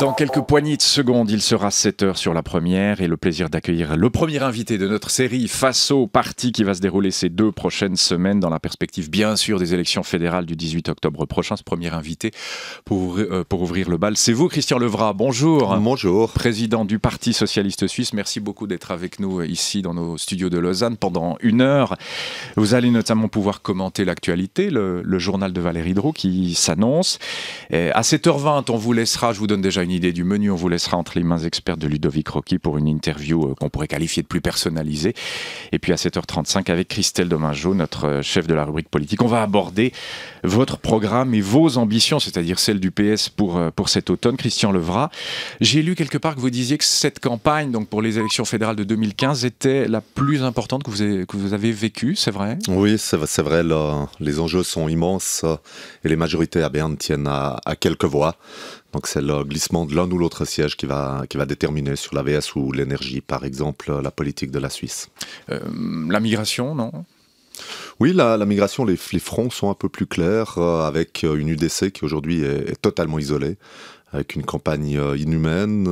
Dans quelques poignées de secondes, il sera 7h sur la première et le plaisir d'accueillir le premier invité de notre série Face au Parti qui va se dérouler ces 2 prochaines semaines dans la perspective bien sûr des élections fédérales du 18 octobre prochain. Ce premier invité pour ouvrir le bal, c'est vous, Christian Levrat. Bonjour. Bonjour. Président du Parti Socialiste Suisse, merci beaucoup d'être avec nous ici dans nos studios de Lausanne pendant 1 heure. Vous allez notamment pouvoir commenter l'actualité, le journal de Valérie Droux qui s'annonce. À 7h20, on vous laissera, je vous donne déjà une idée du menu, on vous laissera entre les mains expertes de Ludovic Rochat pour une interview qu'on pourrait qualifier de plus personnalisée. Et puis à 7h35 avec Christelle Demangeau, notre chef de la rubrique politique, on va aborder votre programme et vos ambitions, c'est-à-dire celle du PS pour cet automne. Christian Levrat, j'ai lu quelque part que vous disiez que cette campagne donc pour les élections fédérales de 2015 était la plus importante que vous avez vécue, c'est vrai? Oui, c'est vrai, les enjeux sont immenses et les majorités à Berne tiennent à quelques voix. Donc c'est le glissement de l'un ou l'autre siège qui va déterminer sur la VS ou l'énergie, par exemple, la politique de la Suisse. La migration, non ? Oui, la migration, les fronts sont un peu plus clairs, avec une UDC qui aujourd'hui est totalement isolée, avec une campagne inhumaine,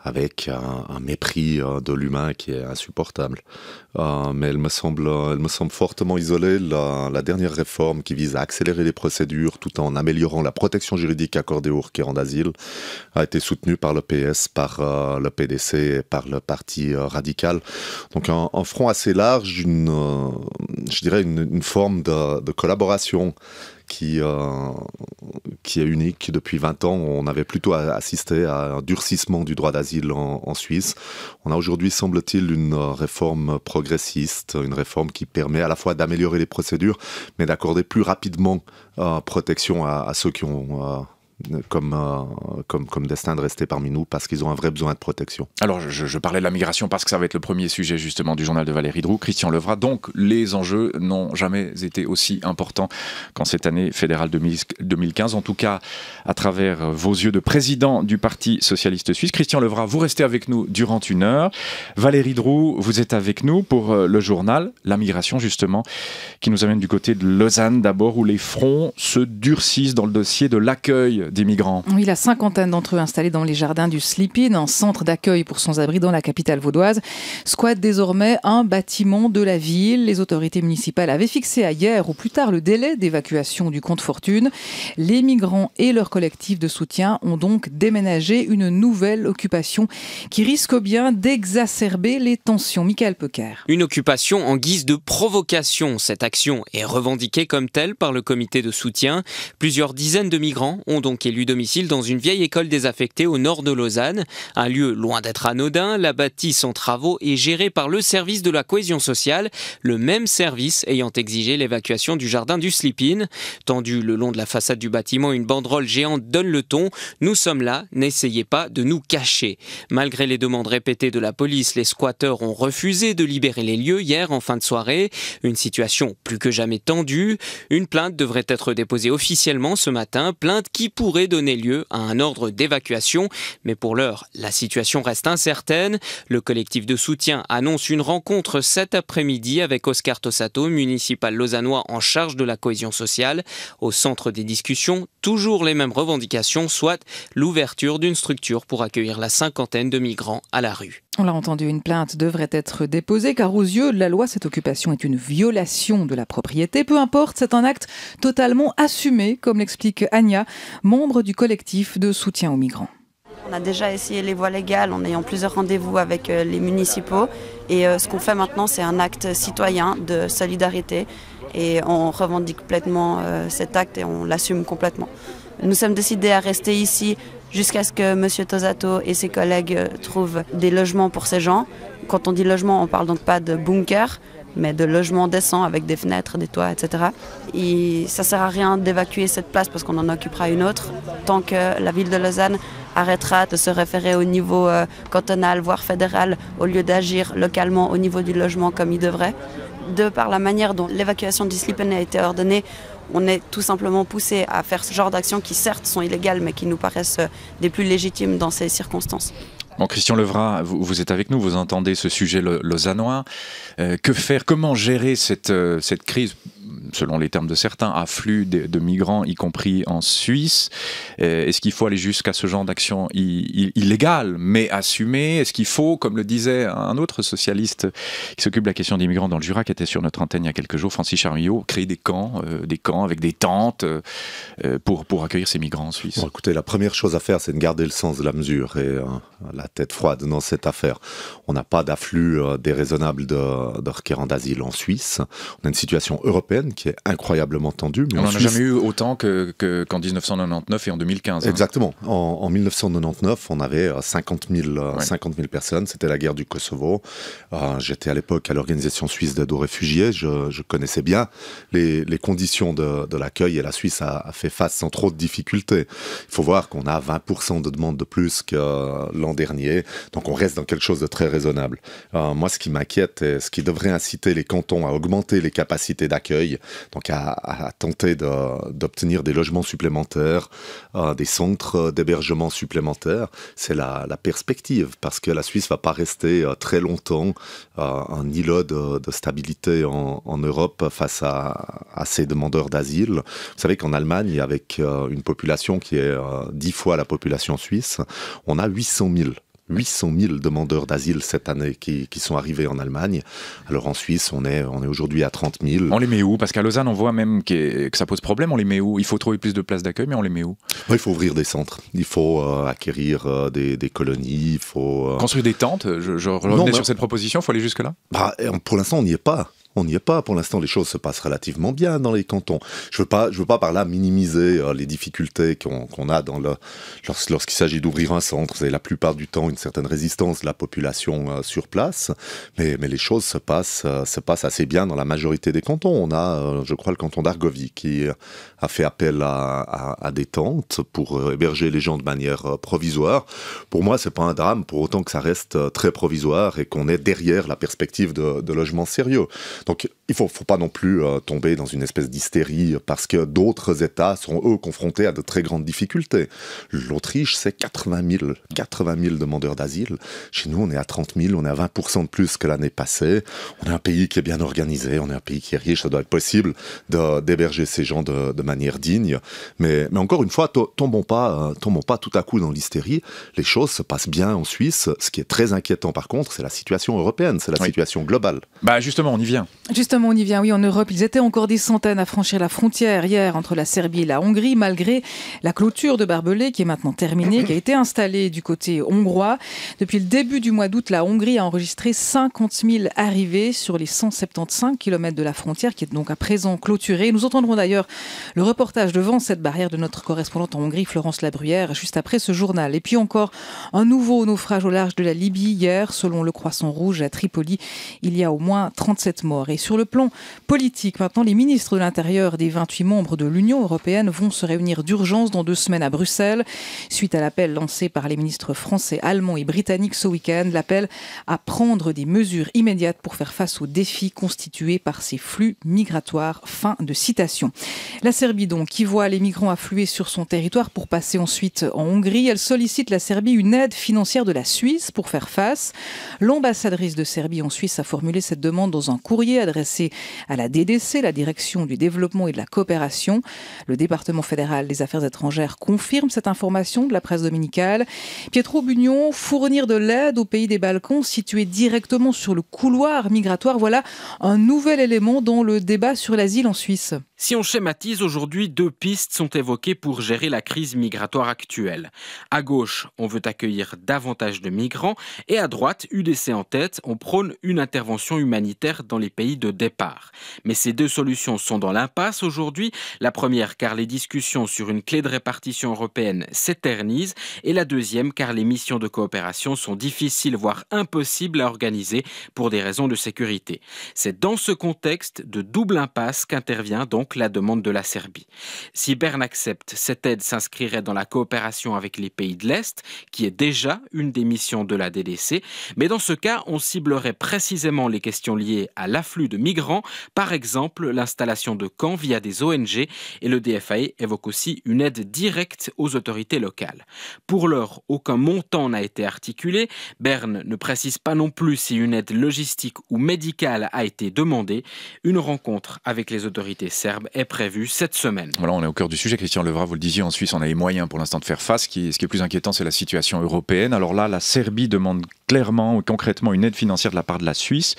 avec un mépris de l'humain qui est insupportable. Mais elle me semble fortement isolée. La dernière réforme qui vise à accélérer les procédures tout en améliorant la protection juridique accordée aux requérants d'asile a été soutenue par le PS, par le PDC et par le Parti radical. Donc un front assez large, je dirais une forme de collaboration qui est unique. Depuis 20 ans, on avait plutôt assisté à un durcissement du droit d'asile en Suisse. On a aujourd'hui, semble-t-il, une réforme progressiste, une réforme qui permet à la fois d'améliorer les procédures, mais d'accorder plus rapidement protection à ceux qui ont... Comme destin de rester parmi nous parce qu'ils ont un vrai besoin de protection. Alors je parlais de la migration parce que ça va être le premier sujet justement du journal de Valérie Droux. Christian Levrat, donc les enjeux n'ont jamais été aussi importants qu'en cette année fédérale 2015, en tout cas à travers vos yeux de président du Parti Socialiste Suisse. Christian Levrat, vous restez avec nous durant 1 heure. Valérie Droux, vous êtes avec nous pour le journal, la migration justement, qui nous amène du côté de Lausanne d'abord, où les fronts se durcissent dans le dossier de l'accueil des migrants. Oui, la cinquantaine d'entre eux installés dans les jardins du Sleep-In, un centre d'accueil pour sans-abri dans la capitale vaudoise, squattent désormais un bâtiment de la ville. Les autorités municipales avaient fixé à hier ou plus tard le délai d'évacuation du compte fortune. Les migrants et leur collectif de soutien ont donc déménagé, une nouvelle occupation qui risque bien d'exacerber les tensions. Michael Peuker. Une occupation en guise de provocation. Cette action est revendiquée comme telle par le comité de soutien. Plusieurs dizaines de migrants ont donc élu domicile dans une vieille école désaffectée au nord de Lausanne. Un lieu loin d'être anodin, la bâtisse en travaux est gérée par le service de la cohésion sociale, le même service ayant exigé l'évacuation du jardin du Sleep-In. Tendue le long de la façade du bâtiment, une banderole géante donne le ton. Nous sommes là, n'essayez pas de nous cacher. Malgré les demandes répétées de la police, les squatteurs ont refusé de libérer les lieux hier en fin de soirée. Une situation plus que jamais tendue. Une plainte devrait être déposée officiellement ce matin, plainte qui pourrait donner lieu à un ordre d'évacuation. Mais pour l'heure, la situation reste incertaine. Le collectif de soutien annonce une rencontre cet après-midi avec Oscar Tosato, municipal lausannois en charge de la cohésion sociale. Au centre des discussions, toujours les mêmes revendications, soit l'ouverture d'une structure pour accueillir la cinquantaine de migrants à la rue. On l'a entendu, une plainte devrait être déposée car aux yeux de la loi, cette occupation est une violation de la propriété. Peu importe, c'est un acte totalement assumé, comme l'explique Anya, membre du collectif de soutien aux migrants. On a déjà essayé les voies légales en ayant plusieurs rendez-vous avec les municipaux. Et ce qu'on fait maintenant, c'est un acte citoyen de solidarité. Et on revendique pleinement cet acte et on l'assume complètement. Nous sommes décidés à rester ici jusqu'à ce que M. Tosato et ses collègues trouvent des logements pour ces gens. Quand on dit logement, on ne parle donc pas de bunker, mais de logements décents avec des fenêtres, des toits, etc. Et ça ne sert à rien d'évacuer cette place parce qu'on en occupera une autre tant que la ville de Lausanne arrêtera de se référer au niveau cantonal, voire fédéral, au lieu d'agir localement au niveau du logement comme il devrait. De par la manière dont l'évacuation du Sleep-In a été ordonnée, on est tout simplement poussé à faire ce genre d'actions qui certes sont illégales mais qui nous paraissent des plus légitimes dans ces circonstances. Bon, Christian Levrat, vous êtes avec nous, vous entendez ce sujet lausannois. Que faire, comment gérer cette crise selon les termes de certains, afflux de migrants, y compris en Suisse. Est-ce qu'il faut aller jusqu'à ce genre d'action illégale, mais assumée? Est-ce qu'il faut, comme le disait un autre socialiste qui s'occupe de la question des migrants dans le Jura, qui était sur notre antenne il y a quelques jours, Francis Charmillot, créer des camps avec des tentes pour accueillir ces migrants en Suisse? Bon, écoutez, la première chose à faire, c'est de garder le sens de la mesure et la tête froide dans cette affaire. On n'a pas d'afflux déraisonnable de requérants d'asile en Suisse. On a une situation européenne qui est incroyablement tendue. Mais on n'en a jamais eu autant qu'en 1999 et en 2015. Hein. Exactement. En 1999, on avait 50 000 personnes. C'était la guerre du Kosovo. J'étais à l'époque à l'Organisation suisse d'aide aux réfugiés. Je connaissais bien les conditions de l'accueil, et la Suisse a fait face sans trop de difficultés. Il faut voir qu'on a 20% de demandes de plus que l'an dernier. Donc on reste dans quelque chose de très raisonnable. Moi, ce qui m'inquiète et ce qui devrait inciter les cantons à augmenter les capacités d'accueil, donc à tenter d'obtenir des logements supplémentaires, des centres d'hébergement supplémentaires, c'est la perspective, parce que la Suisse va pas rester très longtemps un îlot de stabilité en Europe face à ces demandeurs d'asile. Vous savez qu'en Allemagne, avec une population qui est 10 fois la population suisse, on a 800 000 demandeurs d'asile cette année qui sont arrivés en Allemagne. Alors en Suisse, on est aujourd'hui à 30 000. On les met où? Parce qu'à Lausanne, on voit même que ça pose problème. On les met où? Il faut trouver plus de places d'accueil, mais on les met où? Il faut ouvrir des centres. Il faut acquérir des colonies. Il faut construire des tentes. Je revenais sur cette proposition. Il faut aller jusque-là? Pour l'instant, on n'y est pas. On n'y est pas. Pour l'instant, les choses se passent relativement bien dans les cantons. Je veux pas par là minimiser les difficultés qu'on a lorsqu'il s'agit d'ouvrir un centre. C'est la plupart du temps une certaine résistance de la population sur place. Mais les choses se passent assez bien dans la majorité des cantons. On a, je crois, le canton d'Argovie qui a fait appel à des tentes pour héberger les gens de manière provisoire. Pour moi, c'est pas un drame, pour autant que ça reste très provisoire et qu'on est derrière la perspective de logements sérieux. Donc il ne faut pas non plus tomber dans une espèce d'hystérie, parce que d'autres États sont, eux, confrontés à de très grandes difficultés. L'Autriche, c'est 80 000 demandeurs d'asile. Chez nous, on est à 30 000, on est à 20% de plus que l'année passée. On est un pays qui est bien organisé, on est un pays qui est riche, ça doit être possible d'héberger ces gens de manière digne. Mais encore une fois, tombons pas tout à coup dans l'hystérie. Les choses se passent bien en Suisse. Ce qui est très inquiétant, par contre, c'est la situation européenne, c'est la situation globale. Bah justement, on y vient. Justement, on y vient, oui, en Europe. Ils étaient encore des centaines à franchir la frontière hier entre la Serbie et la Hongrie, malgré la clôture de barbelés qui est maintenant terminée, qui a été installée du côté hongrois. Depuis le début du mois d'août, la Hongrie a enregistré 50 000 arrivées sur les 175 km de la frontière, qui est donc à présent clôturée. Nous entendrons d'ailleurs le reportage devant cette barrière de notre correspondante en Hongrie, Florence Labruyère, juste après ce journal. Et puis encore, un nouveau naufrage au large de la Libye hier, selon le Croissant Rouge à Tripoli. Il y a au moins 37 morts. Et sur le plan politique, maintenant, les ministres de l'Intérieur des 28 membres de l'Union européenne vont se réunir d'urgence dans 2 semaines à Bruxelles, suite à l'appel lancé par les ministres français, allemands et britanniques ce week-end, l'appel à prendre des mesures immédiates pour faire face aux défis constitués par ces flux migratoires. Fin de citation. La Serbie, donc, qui voit les migrants affluer sur son territoire pour passer ensuite en Hongrie, elle sollicite la Serbie une aide financière de la Suisse pour faire face. L'ambassadrice de Serbie en Suisse a formulé cette demande dans un courrier adressé à la DDC, la Direction du Développement et de la Coopération. Le département fédéral des Affaires étrangères confirme cette information de la presse dominicale. Pietro Bugnon, fournir de l'aide aux pays des Balkans situés directement sur le couloir migratoire, voilà un nouvel élément dans le débat sur l'asile en Suisse. Si on schématise aujourd'hui, 2 pistes sont évoquées pour gérer la crise migratoire actuelle. À gauche, on veut accueillir davantage de migrants, et à droite, UDC en tête, on prône une intervention humanitaire dans les pays de départ. Mais ces 2 solutions sont dans l'impasse aujourd'hui. La première, car les discussions sur une clé de répartition européenne s'éternisent, et la deuxième, car les missions de coopération sont difficiles, voire impossibles à organiser pour des raisons de sécurité. C'est dans ce contexte de double impasse qu'intervient donc la demande de la Serbie. Si Berne accepte, cette aide s'inscrirait dans la coopération avec les pays de l'Est, qui est déjà une des missions de la DDC, mais dans ce cas, on ciblerait précisément les questions liées à l'afflux de migrants migrants, par exemple l'installation de camps via des ONG, et le DFAE évoque aussi une aide directe aux autorités locales. Pour l'heure, aucun montant n'a été articulé. Berne ne précise pas non plus si une aide logistique ou médicale a été demandée. Une rencontre avec les autorités serbes est prévue cette semaine. Voilà, on est au cœur du sujet. Christian Levrat, vous le disiez, en Suisse, on a les moyens pour l'instant de faire face. Ce qui est plus inquiétant, c'est la situation européenne. Alors là, la Serbie demande clairement ou concrètement une aide financière de la part de la Suisse,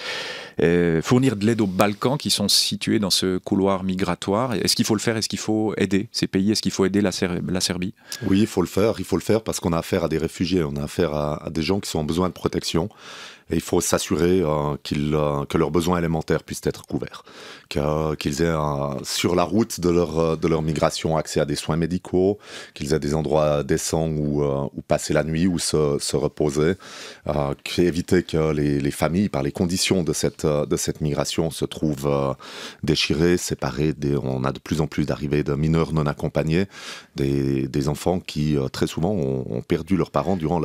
fournir de l'aide aux Balkans qui sont situés dans ce couloir migratoire. Est-ce qu'il faut le faire? Est-ce qu'il faut aider ces pays? Est-ce qu'il faut aider la Serbie? Oui, il faut le faire parce qu'on a affaire à des réfugiés, on a affaire à des gens qui sont en besoin de protection. Et il faut s'assurer que leurs besoins élémentaires puissent être couverts, qu'ils aient sur la route de leur migration accès à des soins médicaux, qu'ils aient des endroits décents où passer la nuit, où se reposer, éviter que les familles, par les conditions de cette migration, se trouvent déchirées, séparées. On a de plus en plus d'arrivées de mineurs non accompagnés, des enfants qui très souvent ont perdu leurs parents durant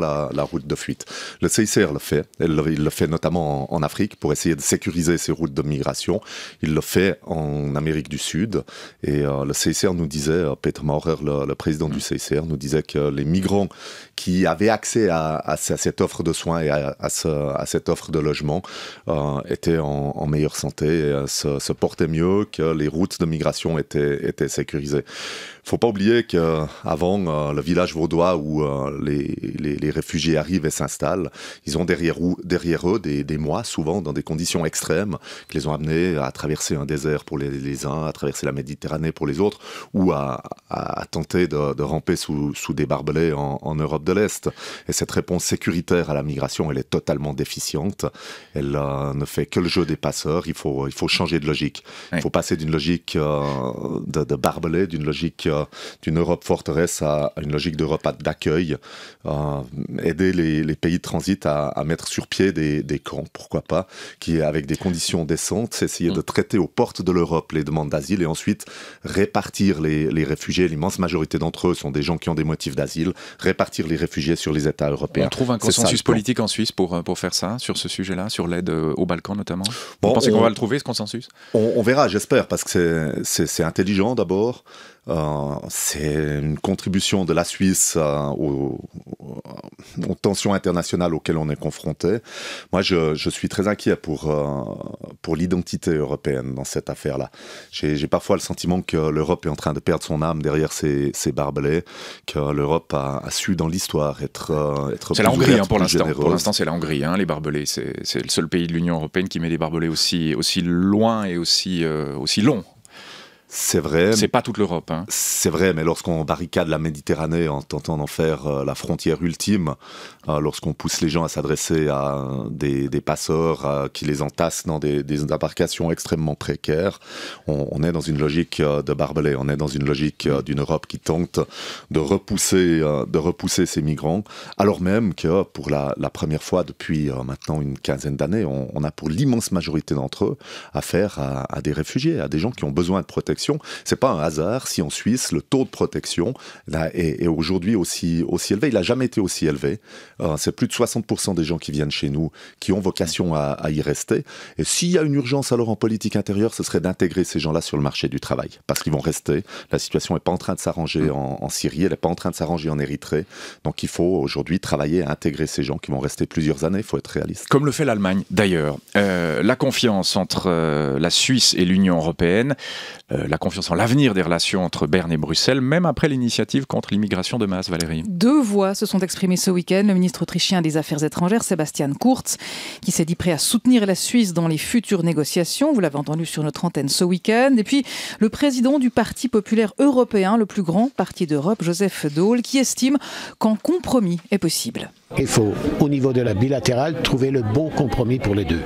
la route de fuite. Le CICR le fait. Il le fait notamment en Afrique pour essayer de sécuriser ces routes de migration. Il le fait en Amérique du Sud. Et le CICR nous disait, Peter Maurer, le président du CICR, nous disait que les migrants qui avaient accès à cette offre de soins et à cette offre de logement étaient en meilleure santé, et, se portaient mieux, que les routes de migration étaient sécurisées. Il ne faut pas oublier qu'avant, le village vaudois où les réfugiés arrivent et s'installent, ils ont derrière eux des mois, souvent dans des conditions extrêmes, qui les ont amenés à traverser un désert pour les uns, à traverser la Méditerranée pour les autres, ou à tenter de ramper sous des barbelés en Europe de l'Est. Et cette réponse sécuritaire à la migration, elle est totalement déficiente. Elle ne fait que le jeu des passeurs. Il faut changer de logique. Il faut passer d'une logique de barbelés, d'une logique d'une Europe forteresse à une logique d'Europe d'accueil. Aider les pays de transit à mettre sur pied des camps, pourquoi pas, qui avec des conditions décentes, essayer de traiter aux portes de l'Europe les demandes d'asile et ensuite répartir les réfugiés. L'immense majorité d'entre eux sont des gens qui ont des motifs d'asile. Répartir les réfugiés sur les États européens. On trouve un consensus politique en Suisse pour faire ça, sur ce sujet-là, sur l'aide aux Balkans notamment? Vous pensez qu'on va le trouver, ce consensus? On verra, j'espère, parce que c'est intelligent d'abord. C'est une contribution de la Suisse aux tensions internationales auxquelles on est confronté. Moi, je suis très inquiet pour l'identité européenne dans cette affaire-là. J'ai parfois le sentiment que l'Europe est en train de perdre son âme derrière ses barbelés, que l'Europe a su dans l'histoire être plus ouverte, hein, plus généreuse. Pour l'instant, c'est la Hongrie, hein, les barbelés. C'est le seul pays de l'Union européenne qui met des barbelés aussi loin et aussi longs. C'est vrai. C'est pas toute l'Europe. Hein. C'est vrai, mais lorsqu'on barricade la Méditerranée en tentant d'en faire la frontière ultime, lorsqu'on pousse les gens à s'adresser à des passeurs qui les entassent dans des embarcations extrêmement précaires, on est dans une logique de barbelés, on est dans une logique d'une Europe qui tente de repousser ces migrants, alors même que pour la première fois depuis maintenant une quinzaine d'années, on a pour l'immense majorité d'entre eux affaire à des réfugiés, à des gens qui ont besoin de protection. C'est pas un hasard si en Suisse le taux de protection là, est aujourd'hui aussi élevé. Il n'a jamais été aussi élevé. C'est plus de 60% des gens qui viennent chez nous qui ont vocation à y rester. Et s'il y a une urgence alors en politique intérieure, ce serait d'intégrer ces gens-là sur le marché du travail, parce qu'ils vont rester. La situation n'est pas en train de s'arranger en Syrie, elle n'est pas en train de s'arranger en Érythrée. Donc il faut aujourd'hui travailler à intégrer ces gens qui vont rester plusieurs années, il faut être réaliste. Comme le fait l'Allemagne d'ailleurs. La confiance entre la Suisse et l'Union européenne, la confiance en l'avenir des relations entre Berne et Bruxelles, même après l'initiative contre l'immigration de masse, Valérie. Deux voix se sont exprimées ce week-end. Le ministre autrichien des Affaires étrangères, Sebastian Kurz, qui s'est dit prêt à soutenir la Suisse dans les futures négociations. Vous l'avez entendu sur notre antenne ce week-end. Et puis, le président du Parti populaire européen, le plus grand parti d'Europe, Joseph Daul, qui estime qu'un compromis est possible. Il faut, au niveau de la bilatérale, trouver le bon compromis pour les deux.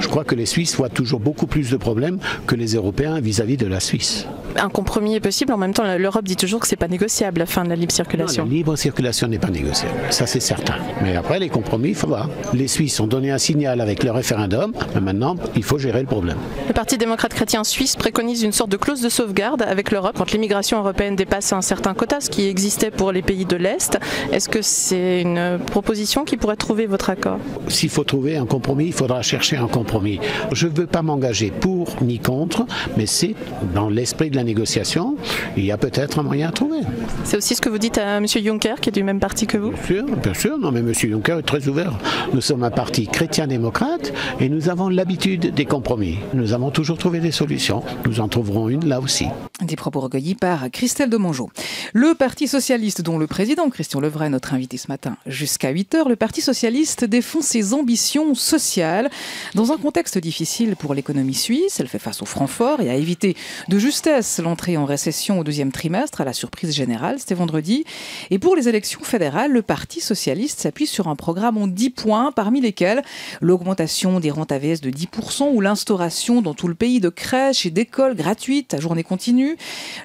Je crois que les Suisses voient toujours beaucoup plus de problèmes que les Européens vis-à-vis de la Suisse. un compromis est possible. En même temps, l'Europe dit toujours que c'est pas négociable, la fin de la libre circulation. Non, la libre circulation n'est pas négociable, ça c'est certain. Mais après, les compromis, il faut voir. Les Suisses ont donné un signal avec le référendum, mais maintenant, il faut gérer le problème. Le Parti démocrate chrétien suisse préconise une sorte de clause de sauvegarde avec l'Europe quand l'immigration européenne dépasse un certain quota, ce qui existait pour les pays de l'Est. Est-ce que c'est une proposition qui pourrait trouver votre accord? S'il faut trouver un compromis, il faudra chercher un compromis. Je ne veux pas m'engager pour ni contre, mais c'est dans l'esprit de la négociation, il y a peut-être un moyen à trouver. C'est aussi ce que vous dites à M. Juncker, qui est du même parti que vous? Bien sûr, non mais M. Juncker est très ouvert. Nous sommes un parti chrétien-démocrate et nous avons l'habitude des compromis. Nous avons toujours trouvé des solutions. Nous en trouverons une là aussi. Des propos recueillis par Christelle Demangeau. Le Parti Socialiste, dont le président Christian Levrat est notre invité ce matin jusqu'à 8h, le Parti Socialiste défend ses ambitions sociales. Dans un contexte difficile pour l'économie suisse, elle fait face au franc fort et a évité de justesse l'entrée en récession au deuxième trimestre, à la surprise générale, c'était vendredi. Et pour les élections fédérales, le Parti Socialiste s'appuie sur un programme en 10 points, parmi lesquels l'augmentation des rentes AVS de 10% ou l'instauration dans tout le pays de crèches et d'écoles gratuites à journée continue.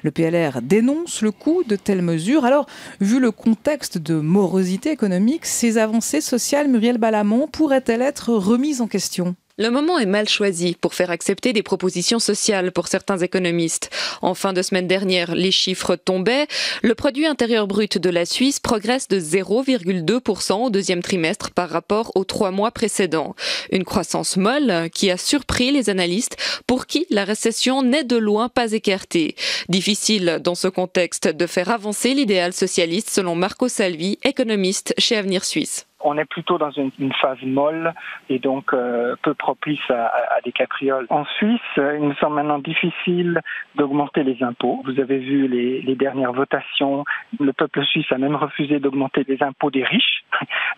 Le PLR dénonce le coût de telles mesures. Alors, vu le contexte de morosité économique, ces avancées sociales, Muriel Balamont, pourraient-elles être remises en question ? Le moment est mal choisi pour faire accepter des propositions sociales pour certains économistes. En fin de semaine dernière, les chiffres tombaient. Le produit intérieur brut de la Suisse progresse de 0,2% au deuxième trimestre par rapport aux 3 mois précédents. Une croissance molle qui a surpris les analystes pour qui la récession n'est de loin pas écartée. Difficile dans ce contexte de faire avancer l'idéal socialiste selon Marco Salvi, économiste chez Avenir Suisse. On est plutôt dans une phase molle et donc peu propice à des caprioles. En Suisse, il nous semble maintenant difficile d'augmenter les impôts. Vous avez vu les dernières votations. Le peuple suisse a même refusé d'augmenter les impôts des riches.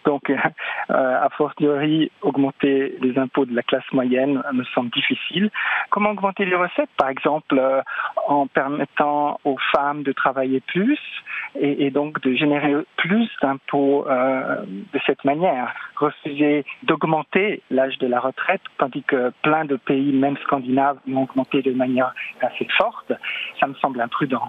Donc, a fortiori, augmenter les impôts de la classe moyenne me semble difficile. Comment augmenter les recettes? Par exemple, en permettant aux femmes de travailler plus et donc de générer plus d'impôts de cette manière. Refuser d'augmenter l'âge de la retraite, tandis que plein de pays, même scandinaves, l'ont augmenté de manière assez forte, ça me semble imprudent.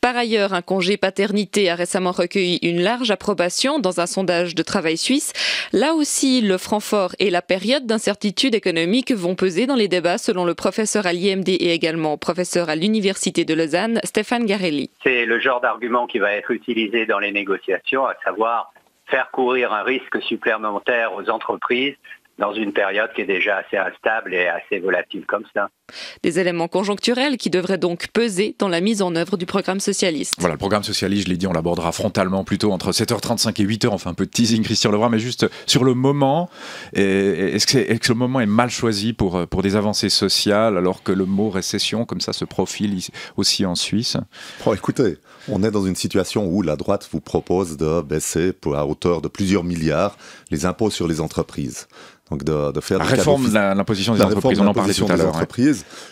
Par ailleurs, un congé paternité a récemment recueilli une large approbation dans un sondage de Travail Suisse. Là aussi, le franc fort et la période d'incertitude économique vont peser dans les débats, selon le professeur à l'IMD et également professeur à l'Université de Lausanne, Stéphane Garelli. C'est le genre d'argument qui va être utilisé dans les négociations, à savoir faire courir un risque supplémentaire aux entreprises dans une période qui est déjà assez instable et assez volatile comme ça. Des éléments conjoncturels qui devraient donc peser dans la mise en œuvre du programme socialiste. Voilà, le programme socialiste, je l'ai dit, on l'abordera frontalement plutôt entre 7h35 et 8h, enfin un peu de teasing, Christian Levrat, mais juste sur le moment, est-ce que le moment est mal choisi pour des avancées sociales, alors que le mot récession, comme ça, se profile aussi en Suisse? Oh, écoutez, on est dans une situation où la droite vous propose de baisser à hauteur de plusieurs milliards les impôts sur les entreprises. Donc de faire la réforme de l'imposition des entreprises, on en parlait tout à l'heure.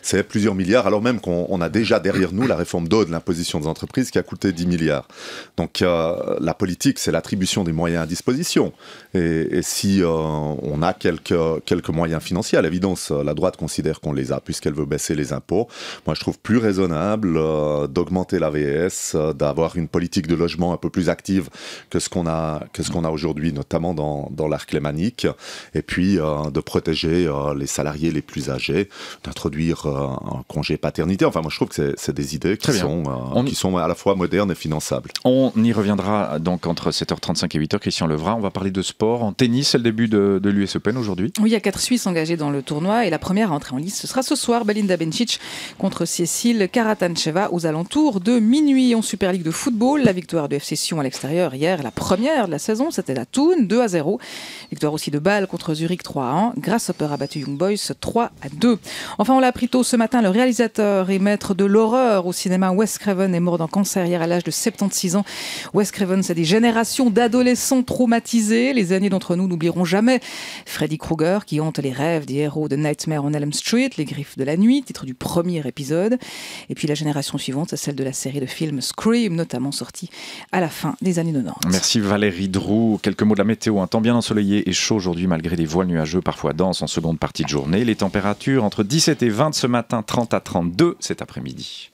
C'est plusieurs milliards, alors même qu'on a déjà derrière nous la réforme d'eau de l'imposition des entreprises qui a coûté 10 milliards. Donc la politique, c'est l'attribution des moyens à disposition. Et si on a quelques moyens financiers, à l'évidence, la droite considère qu'on les a puisqu'elle veut baisser les impôts. Moi, je trouve plus raisonnable d'augmenter l'AVS, d'avoir une politique de logement un peu plus active que ce qu'on a, aujourd'hui, notamment dans l'arc lémanique. Et puis de protéger les salariés les plus âgés, d'introduire un congé paternité. Enfin, moi, je trouve que c'est des idées qui sont à la fois modernes et finançables. On y reviendra donc entre 7h35 et 8h. Christian Levrat, on va parler de sport. En tennis, c'est le début de l'US Open aujourd'hui. Oui, il y a 4 Suisses engagés dans le tournoi et la première à entrer en lice, ce sera ce soir, Belinda Bencic contre Cécile Karatancheva aux alentours de minuit. En Super League de football, la victoire de FC Sion à l'extérieur hier, la première de la saison, c'était la Thun, 2-0. Victoire aussi de Bâle contre Zurich 3-1. Grasshopper a battu Young Boys 3-2. Enfin, on l'a appris tôt ce matin, le réalisateur et maître de l'horreur au cinéma, Wes Craven, est mort d'un cancer hier à l'âge de 76 ans. Wes Craven, c'est des générations d'adolescents traumatisés. Les années d'entre nous n'oublieront jamais Freddy Krueger, qui hante les rêves des héros de Nightmare on Elm Street, Les Griffes de la Nuit, titre du premier épisode. Et puis la génération suivante, c'est celle de la série de films Scream, notamment sortie à la fin des années 90. Merci Valérie Droux. Quelques mots de la météo. Un temps bien ensoleillé et chaud aujourd'hui, malgré des voiles nuageux, parfois denses en seconde partie de journée. Les températures entre 17 et 20 ce matin, 30 à 32 cet après-midi.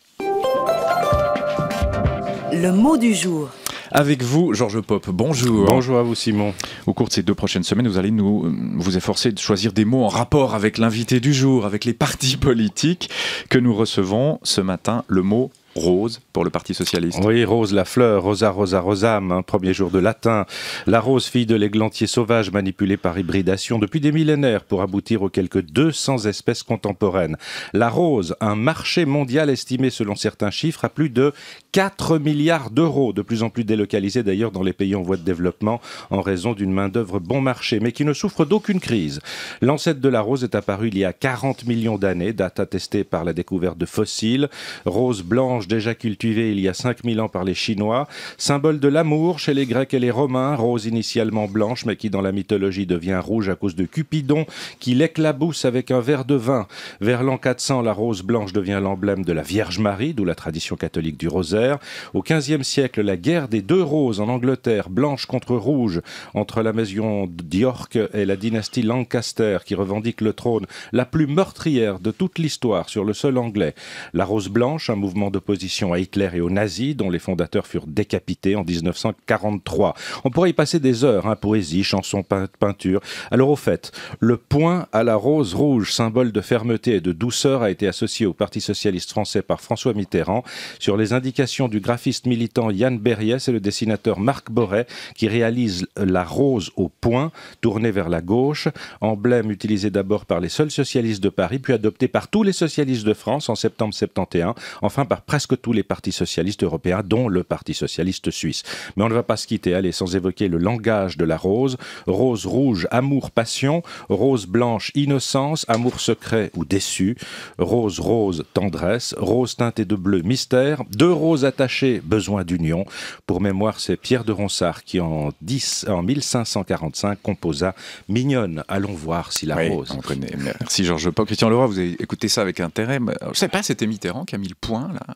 Le mot du jour. Avec vous, Georges Pop, bonjour. Bonjour à vous, Simon. Au cours de ces deux prochaines semaines, vous allez vous efforcer de choisir des mots en rapport avec l'invité du jour, avec les partis politiques que nous recevons ce matin. Le mot rose pour le Parti Socialiste. Oui, rose, la fleur, rosa, rosa, rosam, hein, premier jour de latin. La rose, fille de l'églantier sauvage, manipulée par hybridation depuis des millénaires pour aboutir aux quelques 200 espèces contemporaines. La rose, un marché mondial estimé selon certains chiffres à plus de 4 milliards d'euros, de plus en plus délocalisé d'ailleurs dans les pays en voie de développement en raison d'une main-d'œuvre bon marché, mais qui ne souffre d'aucune crise. L'ancêtre de la rose est apparu il y a 40 millions d'années, date attestée par la découverte de fossiles. Rose blanche, déjà cultivée il y a 5000 ans par les Chinois, symbole de l'amour chez les Grecs et les Romains, rose initialement blanche mais qui dans la mythologie devient rouge à cause de Cupidon qui l'éclabousse avec un verre de vin. Vers l'an 400, la rose blanche devient l'emblème de la Vierge Marie, d'où la tradition catholique du rosaire. Au 15e siècle, la guerre des deux roses en Angleterre, blanche contre rouge, entre la maison d'York et la dynastie Lancaster qui revendique le trône, la plus meurtrière de toute l'histoire sur le sol anglais. La rose blanche, un mouvement d'opposition à Hitler et aux nazis, dont les fondateurs furent décapités en 1943. On pourrait y passer des heures, hein, poésie, chansons, peinture. Alors au fait, le point à la rose rouge, symbole de fermeté et de douceur, a été associé au Parti Socialiste français par François Mitterrand, sur les indications du graphiste militant Yann Berriès et le dessinateur Marc Borret, qui réalisent la rose au point, tournée vers la gauche, emblème utilisé d'abord par les seuls socialistes de Paris, puis adopté par tous les socialistes de France en septembre 1971, enfin par presque tous les partis socialistes européens, dont le Parti Socialiste Suisse. Mais on ne va pas se quitter, allez, sans évoquer le langage de la rose. Rose rouge, amour, passion. Rose blanche, innocence. Amour secret ou déçu. Rose rose, tendresse. Rose teintée de bleu, mystère. Deux roses attachées, besoin d'union. Pour mémoire, c'est Pierre de Ronsard qui, en 1545, composa Mignonne. Allons voir si la rose... on connaît. Merci Georges Pop. Christian Levrat, vous avez écouté ça avec intérêt. Mais, je ne sais pas, c'était Mitterrand qui a mis le point, là.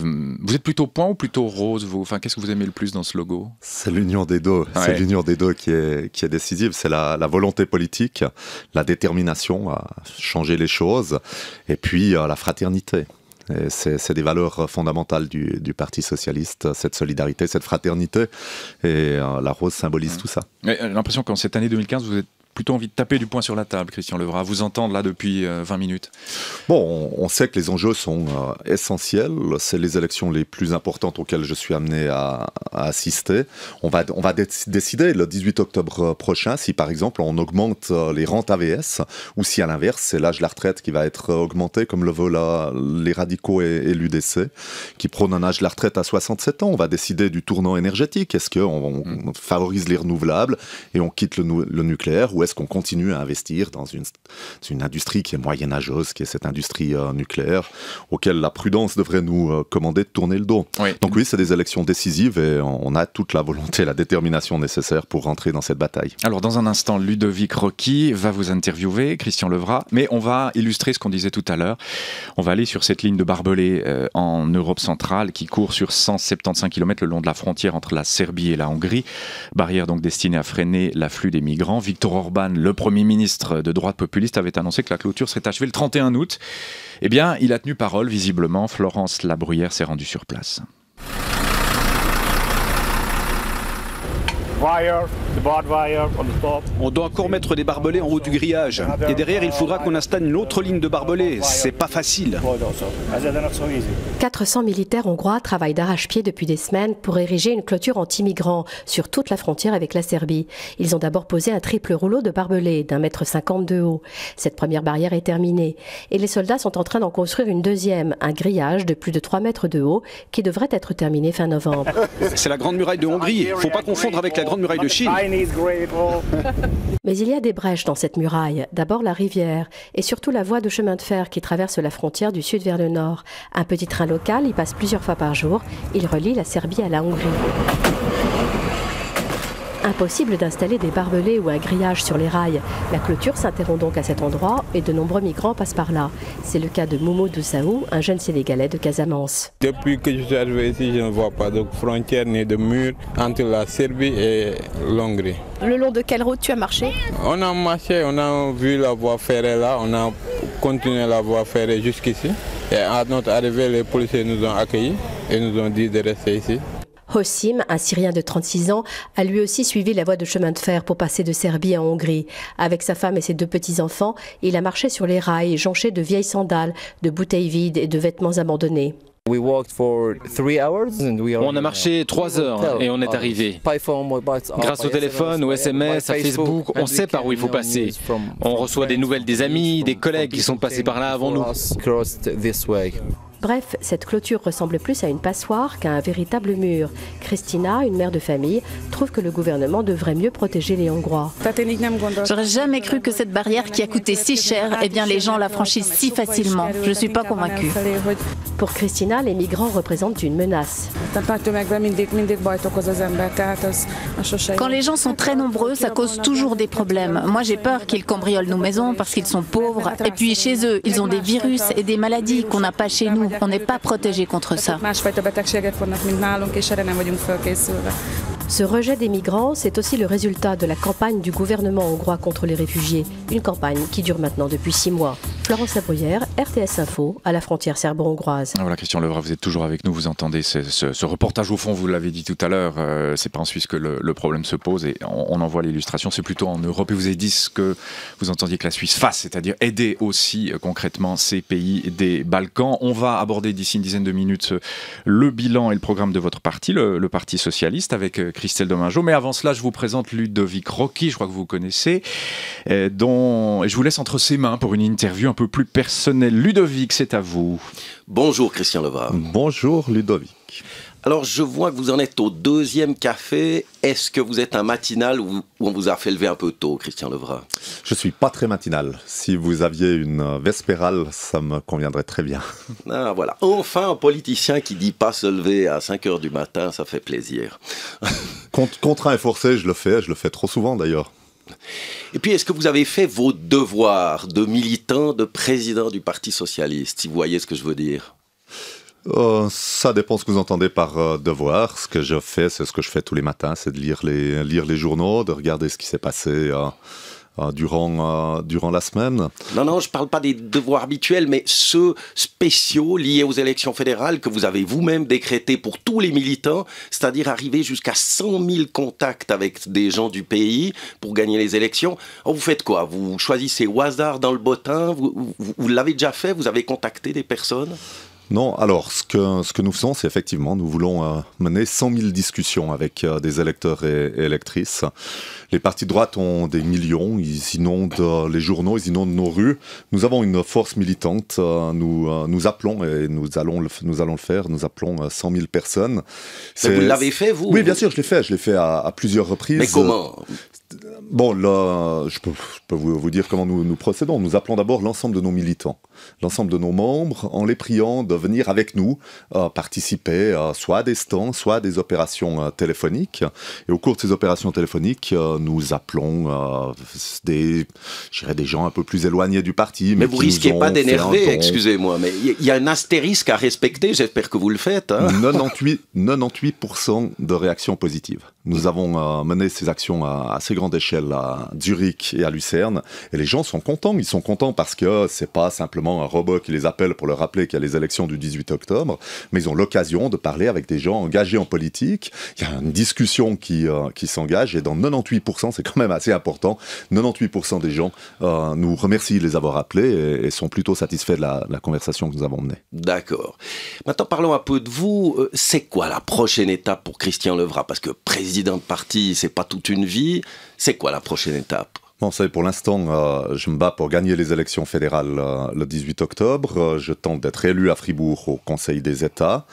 Vous êtes plutôt point ou plutôt rose, vous? Enfin, qu'est-ce que vous aimez le plus dans ce logo? C'est l'union des deux, ouais. C'est l'union des deux qui est décisive. C'est la volonté politique, la détermination à changer les choses, et puis la fraternité. C'est des valeurs fondamentales du Parti Socialiste, cette solidarité, cette fraternité, et la rose symbolise tout ça. J'ai l'impression qu'en cette année 2015, vous êtes plutôt envie de taper du poing sur la table, Christian Levrat, vous entendre là depuis 20 minutes. Bon, on sait que les enjeux sont essentiels, c'est les élections les plus importantes auxquelles je suis amené à assister. On va décider le 18 octobre prochain si par exemple on augmente les rentes AVS ou si à l'inverse c'est l'âge de la retraite qui va être augmenté comme le veulent les radicaux et l'UDC qui prônent un âge de la retraite à 67 ans. On va décider du tournant énergétique, est-ce qu'on favorise les renouvelables et on quitte le nucléaire, ou est-ce qu'on continue à investir dans une industrie qui est moyenâgeuse, qui est cette industrie nucléaire, auquel la prudence devrait nous commander de tourner le dos. Oui. Donc oui, c'est des élections décisives et on a toute la volonté, la détermination nécessaire pour rentrer dans cette bataille. Alors dans un instant, Ludovic Rochat va vous interviewer, Christian Levrat, mais on va illustrer ce qu'on disait tout à l'heure. On va aller sur cette ligne de barbelés en Europe centrale qui court sur 175 km le long de la frontière entre la Serbie et la Hongrie. Barrière donc destinée à freiner l'afflux des migrants. Victor Orban, le Premier ministre de droite populiste, avait annoncé que la clôture serait achevée le 31 août. Eh bien, il a tenu parole, visiblement. Florence Labruyère s'est rendue sur place. On doit encore mettre des barbelés en haut du grillage. Et derrière, il faudra qu'on installe une autre ligne de barbelés. C'est pas facile. 400 militaires hongrois travaillent d'arrache-pied depuis des semaines pour ériger une clôture anti-migrants sur toute la frontière avec la Serbie. Ils ont d'abord posé un triple rouleau de barbelés d'1,50 m de haut. Cette première barrière est terminée. Et les soldats sont en train d'en construire une deuxième, un grillage de plus de 3 mètres de haut qui devrait être terminé fin novembre. C'est la grande muraille de Hongrie. Il ne faut pas confondre avec la grande muraille de Chine. Mais il y a des brèches dans cette muraille. D'abord la rivière et surtout la voie de chemin de fer qui traverse la frontière du sud vers le nord. Un petit train local y passe plusieurs fois par jour. Il relie la Serbie à la Hongrie. Impossible d'installer des barbelés ou un grillage sur les rails. La clôture s'interrompt donc à cet endroit et de nombreux migrants passent par là. C'est le cas de Momodou Saou, un jeune Sénégalais de Casamance. Depuis que je suis arrivé ici, je ne vois pas de frontière ni de mur entre la Serbie et l'Hongrie. Le long de quelle route tu as marché? On a marché, on a vu la voie ferrée là, on a continué la voie ferrée jusqu'ici. Et à notre arrivée, les policiers nous ont accueillis. et nous ont dit de rester ici. Hossim, un Syrien de 36 ans, a lui aussi suivi la voie de chemin de fer pour passer de Serbie à Hongrie. Avec sa femme et ses 2 petits-enfants, il a marché sur les rails, jonché de vieilles sandales, de bouteilles vides et de vêtements abandonnés. On a marché 3 heures et on est arrivé. Grâce au téléphone, au SMS, à Facebook, on sait par où il faut passer. On reçoit des nouvelles des amis, des collègues qui sont passés par là avant nous. Bref, cette clôture ressemble plus à une passoire qu'à un véritable mur. Christina, une mère de famille, trouve que le gouvernement devrait mieux protéger les Hongrois. J'aurais jamais cru que cette barrière qui a coûté si cher, eh bien les gens la franchissent si facilement. Je ne suis pas convaincue. Pour Christina, les migrants représentent une menace. Quand les gens sont très nombreux, ça cause toujours des problèmes. Moi, j'ai peur qu'ils cambriolent nos maisons parce qu'ils sont pauvres. Et puis chez eux, ils ont des virus et des maladies qu'on n'a pas chez nous. On n'est pas protégé contre ça. Ce rejet des migrants, c'est aussi le résultat de la campagne du gouvernement hongrois contre les réfugiés. Une campagne qui dure maintenant depuis 6 mois. Florence Labruyère, RTS Info, à la frontière serbo-hongroise. Voilà, Christian Levrat, vous êtes toujours avec nous, vous entendez ce reportage au fond, vous l'avez dit tout à l'heure, c'est pas en Suisse que le problème se pose et on en voit l'illustration, c'est plutôt en Europe. Et vous avez dit ce que vous entendiez que la Suisse fasse, c'est-à-dire aider aussi concrètement ces pays des Balkans. On va aborder d'ici une dizaine de minutes le bilan et le programme de votre parti, le Parti Socialiste, avec Christelle Demangeau. Mais avant cela, je vous présente Ludovic Rochat, je crois que vous connaissez, dont je vous laisse entre ses mains pour une interview un peu plus personnelle. Ludovic, c'est à vous. Bonjour Christian Levrat. Bonjour Ludovic. Alors je vois que vous en êtes au 2e café. Est-ce que vous êtes un matinal ou on vous a fait lever un peu tôt, Christian Levrat? Je ne suis pas très matinal. Si vous aviez une vespérale, ça me conviendrait très bien. Ah, voilà. Enfin, un politicien qui ne dit pas se lever à 5 h du matin, ça fait plaisir. Contraint et forcé, je le fais trop souvent d'ailleurs. Et puis, est-ce que vous avez fait vos devoirs de militant, de président du Parti Socialiste, si vous voyez ce que je veux dire? Ça dépend ce que vous entendez par devoir. Ce que je fais, c'est ce que je fais tous les matins, c'est de lire les journaux, de regarder ce qui s'est passé durant la semaine. Non, non, je ne parle pas des devoirs habituels, mais ceux spéciaux liés aux élections fédérales que vous avez vous-même décrétés pour tous les militants, c'est-à-dire arriver jusqu'à 100 000 contacts avec des gens du pays pour gagner les élections. Alors vous faites quoi? Vous choisissez au hasard dans le bottin? Vous l'avez déjà fait? Vous avez contacté des personnes? Non, alors ce que nous faisons, c'est effectivement, nous voulons mener 100 000 discussions avec des électeurs et électrices. Les partis de droite ont des millions, ils inondent les journaux, ils inondent nos rues. Nous avons une force militante, nous appelons, et nous allons le faire, nous appelons 100 000 personnes. Mais vous l'avez fait, vous? Oui, bien sûr, je l'ai fait à plusieurs reprises. Mais comment? Bon, là, je peux vous dire comment nous procédons. Nous appelons d'abord l'ensemble de nos militants, l'ensemble de nos membres, en les priant de venir avec nous participer soit à des stands, soit à des opérations téléphoniques. Et au cours de ces opérations téléphoniques, nous appelons des gens un peu plus éloignés du parti. Mais vous risquez pas d'énerver, excusez-moi, mais il y a un astérisque à respecter, j'espère que vous le faites. Hein. 98% de réactions positives. Nous avons mené ces actions à assez grande échelle à Zurich et à Lucerne, et les gens sont contents. Ils sont contents parce que c'est pas simplement un robot qui les appelle pour leur rappeler qu'il y a les élections du 18 octobre, mais ils ont l'occasion de parler avec des gens engagés en politique. Il y a une discussion qui s'engage, et dans 98%, c'est quand même assez important, 98% des gens nous remercient de les avoir appelés et sont plutôt satisfaits de la conversation que nous avons menée. D'accord. Maintenant, parlons un peu de vous. C'est quoi la prochaine étape pour Christian Levrat? Parce que président de parti, c'est pas toute une vie. C'est quoi la prochaine étape? Bon, vous savez, pour l'instant, je me bats pour gagner les élections fédérales le 18 octobre. Je tente d'être élu à Fribourg au Conseil des États.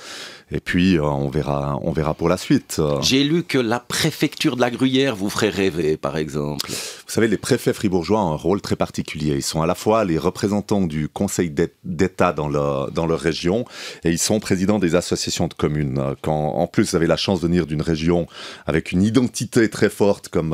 Et puis, on verra pour la suite. J'ai lu que la préfecture de la Gruyère vous ferait rêver, par exemple. Vous savez, les préfets fribourgeois ont un rôle très particulier. Ils sont à la fois les représentants du Conseil d'État dans leur région, et ils sont présidents des associations de communes. Quand, en plus, vous avez la chance de venir d'une région avec une identité très forte comme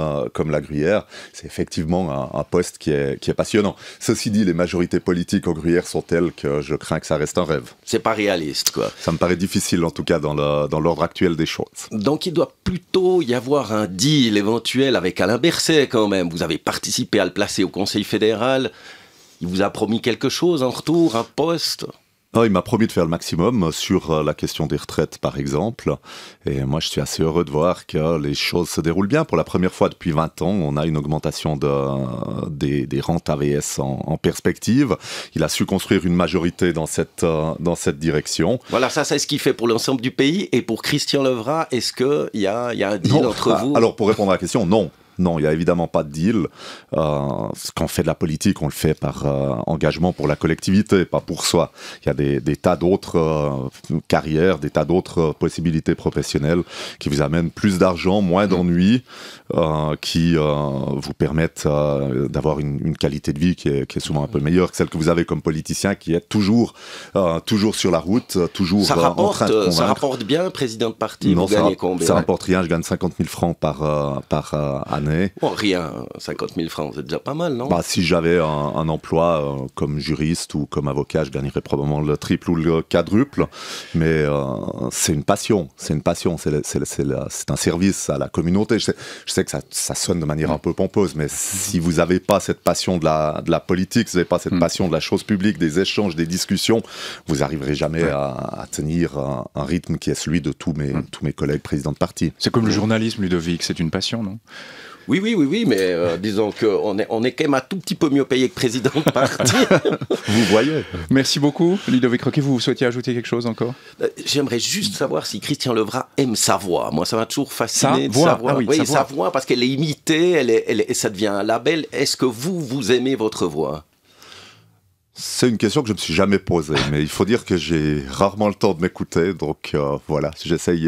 la Gruyère, c'est effectivement un poste qui est passionnant. Ceci dit, les majorités politiques en Gruyère sont telles que je crains que ça reste un rêve. C'est pas réaliste, quoi. Ça me paraît difficile, en tout cas, dans l'ordre actuel des choses. Donc il doit plutôt y avoir un deal éventuel avec Alain Berset, quand même. Vous avez participé à le placer au Conseil fédéral. Il vous a promis quelque chose en retour, un poste? Il m'a promis de faire le maximum sur la question des retraites, par exemple. Et moi, je suis assez heureux de voir que les choses se déroulent bien. Pour la première fois depuis 20 ans, on a une augmentation des rentes AVS en perspective. Il a su construire une majorité dans cette direction. Voilà, ça, c'est ce qu'il fait pour l'ensemble du pays. Et pour Christian Levrat, est-ce qu'il y a un deal entre vous? Alors, pour répondre à la question, non. Non, il n'y a évidemment pas de deal. Quand on fait de la politique, on le fait par engagement pour la collectivité, pas pour soi. Il y a des tas d'autres carrières, des tas d'autres possibilités professionnelles qui vous amènent plus d'argent, moins d'ennuis, qui vous permettent d'avoir une qualité de vie qui est souvent un peu meilleure que celle que vous avez comme politicien, qui est toujours sur la route, toujours en train de convaincre. Ça rapporte bien, président de parti? Non, vous gagnez combien? Ça rapporte rien, je gagne 50 000 francs par année. Bon, rien, 50 000 francs, c'est déjà pas mal, non? Si j'avais un emploi comme juriste ou comme avocat, je gagnerais probablement le triple ou le quadruple, mais c'est une passion, c'est un service à la communauté. Je sais que ça sonne de manière un peu pompeuse, mais si vous n'avez pas cette passion de la politique, si vous n'avez pas cette passion de la chose publique, des échanges, des discussions, vous n'arriverez jamais à tenir un rythme qui est celui de tous mes collègues présidents de parti. C'est comme le journalisme, Ludovic, c'est une passion, non? Oui, mais disons qu'on est quand même un tout petit peu mieux payé que président de parti. Vous voyez. Merci beaucoup, Ludovic Rochat. Vous souhaitiez ajouter quelque chose encore? J'aimerais juste savoir si Christian Levrat aime sa voix. Moi, ça m'a toujours fasciné de savoir. Ah oui, oui, sa voix, parce qu'elle est imitée, et ça devient un label. Est-ce que vous aimez votre voix? C'est une question que je ne me suis jamais posée, mais il faut dire que j'ai rarement le temps de m'écouter, donc voilà, j'essaye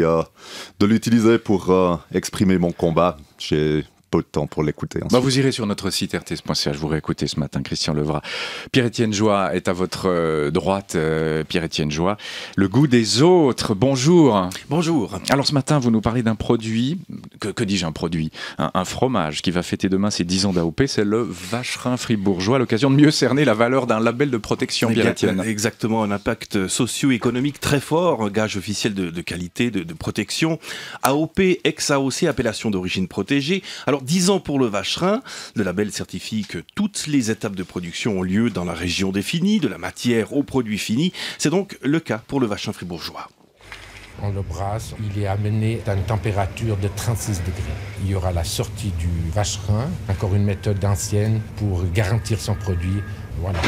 de l'utiliser pour exprimer mon combat. J'ai peu de temps pour l'écouter. Vous irez sur notre site rts.ch, vous réécoutez ce matin Christian Levrat. Pierre-Étienne Joie est à votre droite. Pierre-Étienne Joie, le goût des autres. Bonjour. Bonjour. Alors ce matin, vous nous parlez d'un produit, que dis-je, un produit, un fromage qui va fêter demain ses 10 ans d'AOP, c'est le vacherin fribourgeois, l'occasion de mieux cerner la valeur d'un label de protection, Pierre-Étienne. Exactement, un impact socio-économique très fort, un gage officiel de qualité, de protection. AOP, ex-AOC, appellation d'origine protégée. Alors, 10 ans pour le vacherin, le label certifie que toutes les étapes de production ont lieu dans la région définie, de la matière au produit fini. C'est donc le cas pour le vacherin fribourgeois. On le brasse, il est amené à une température de 36 degrés. Il y aura la sortie du vacherin, encore une méthode ancienne pour garantir son produit. Voilà.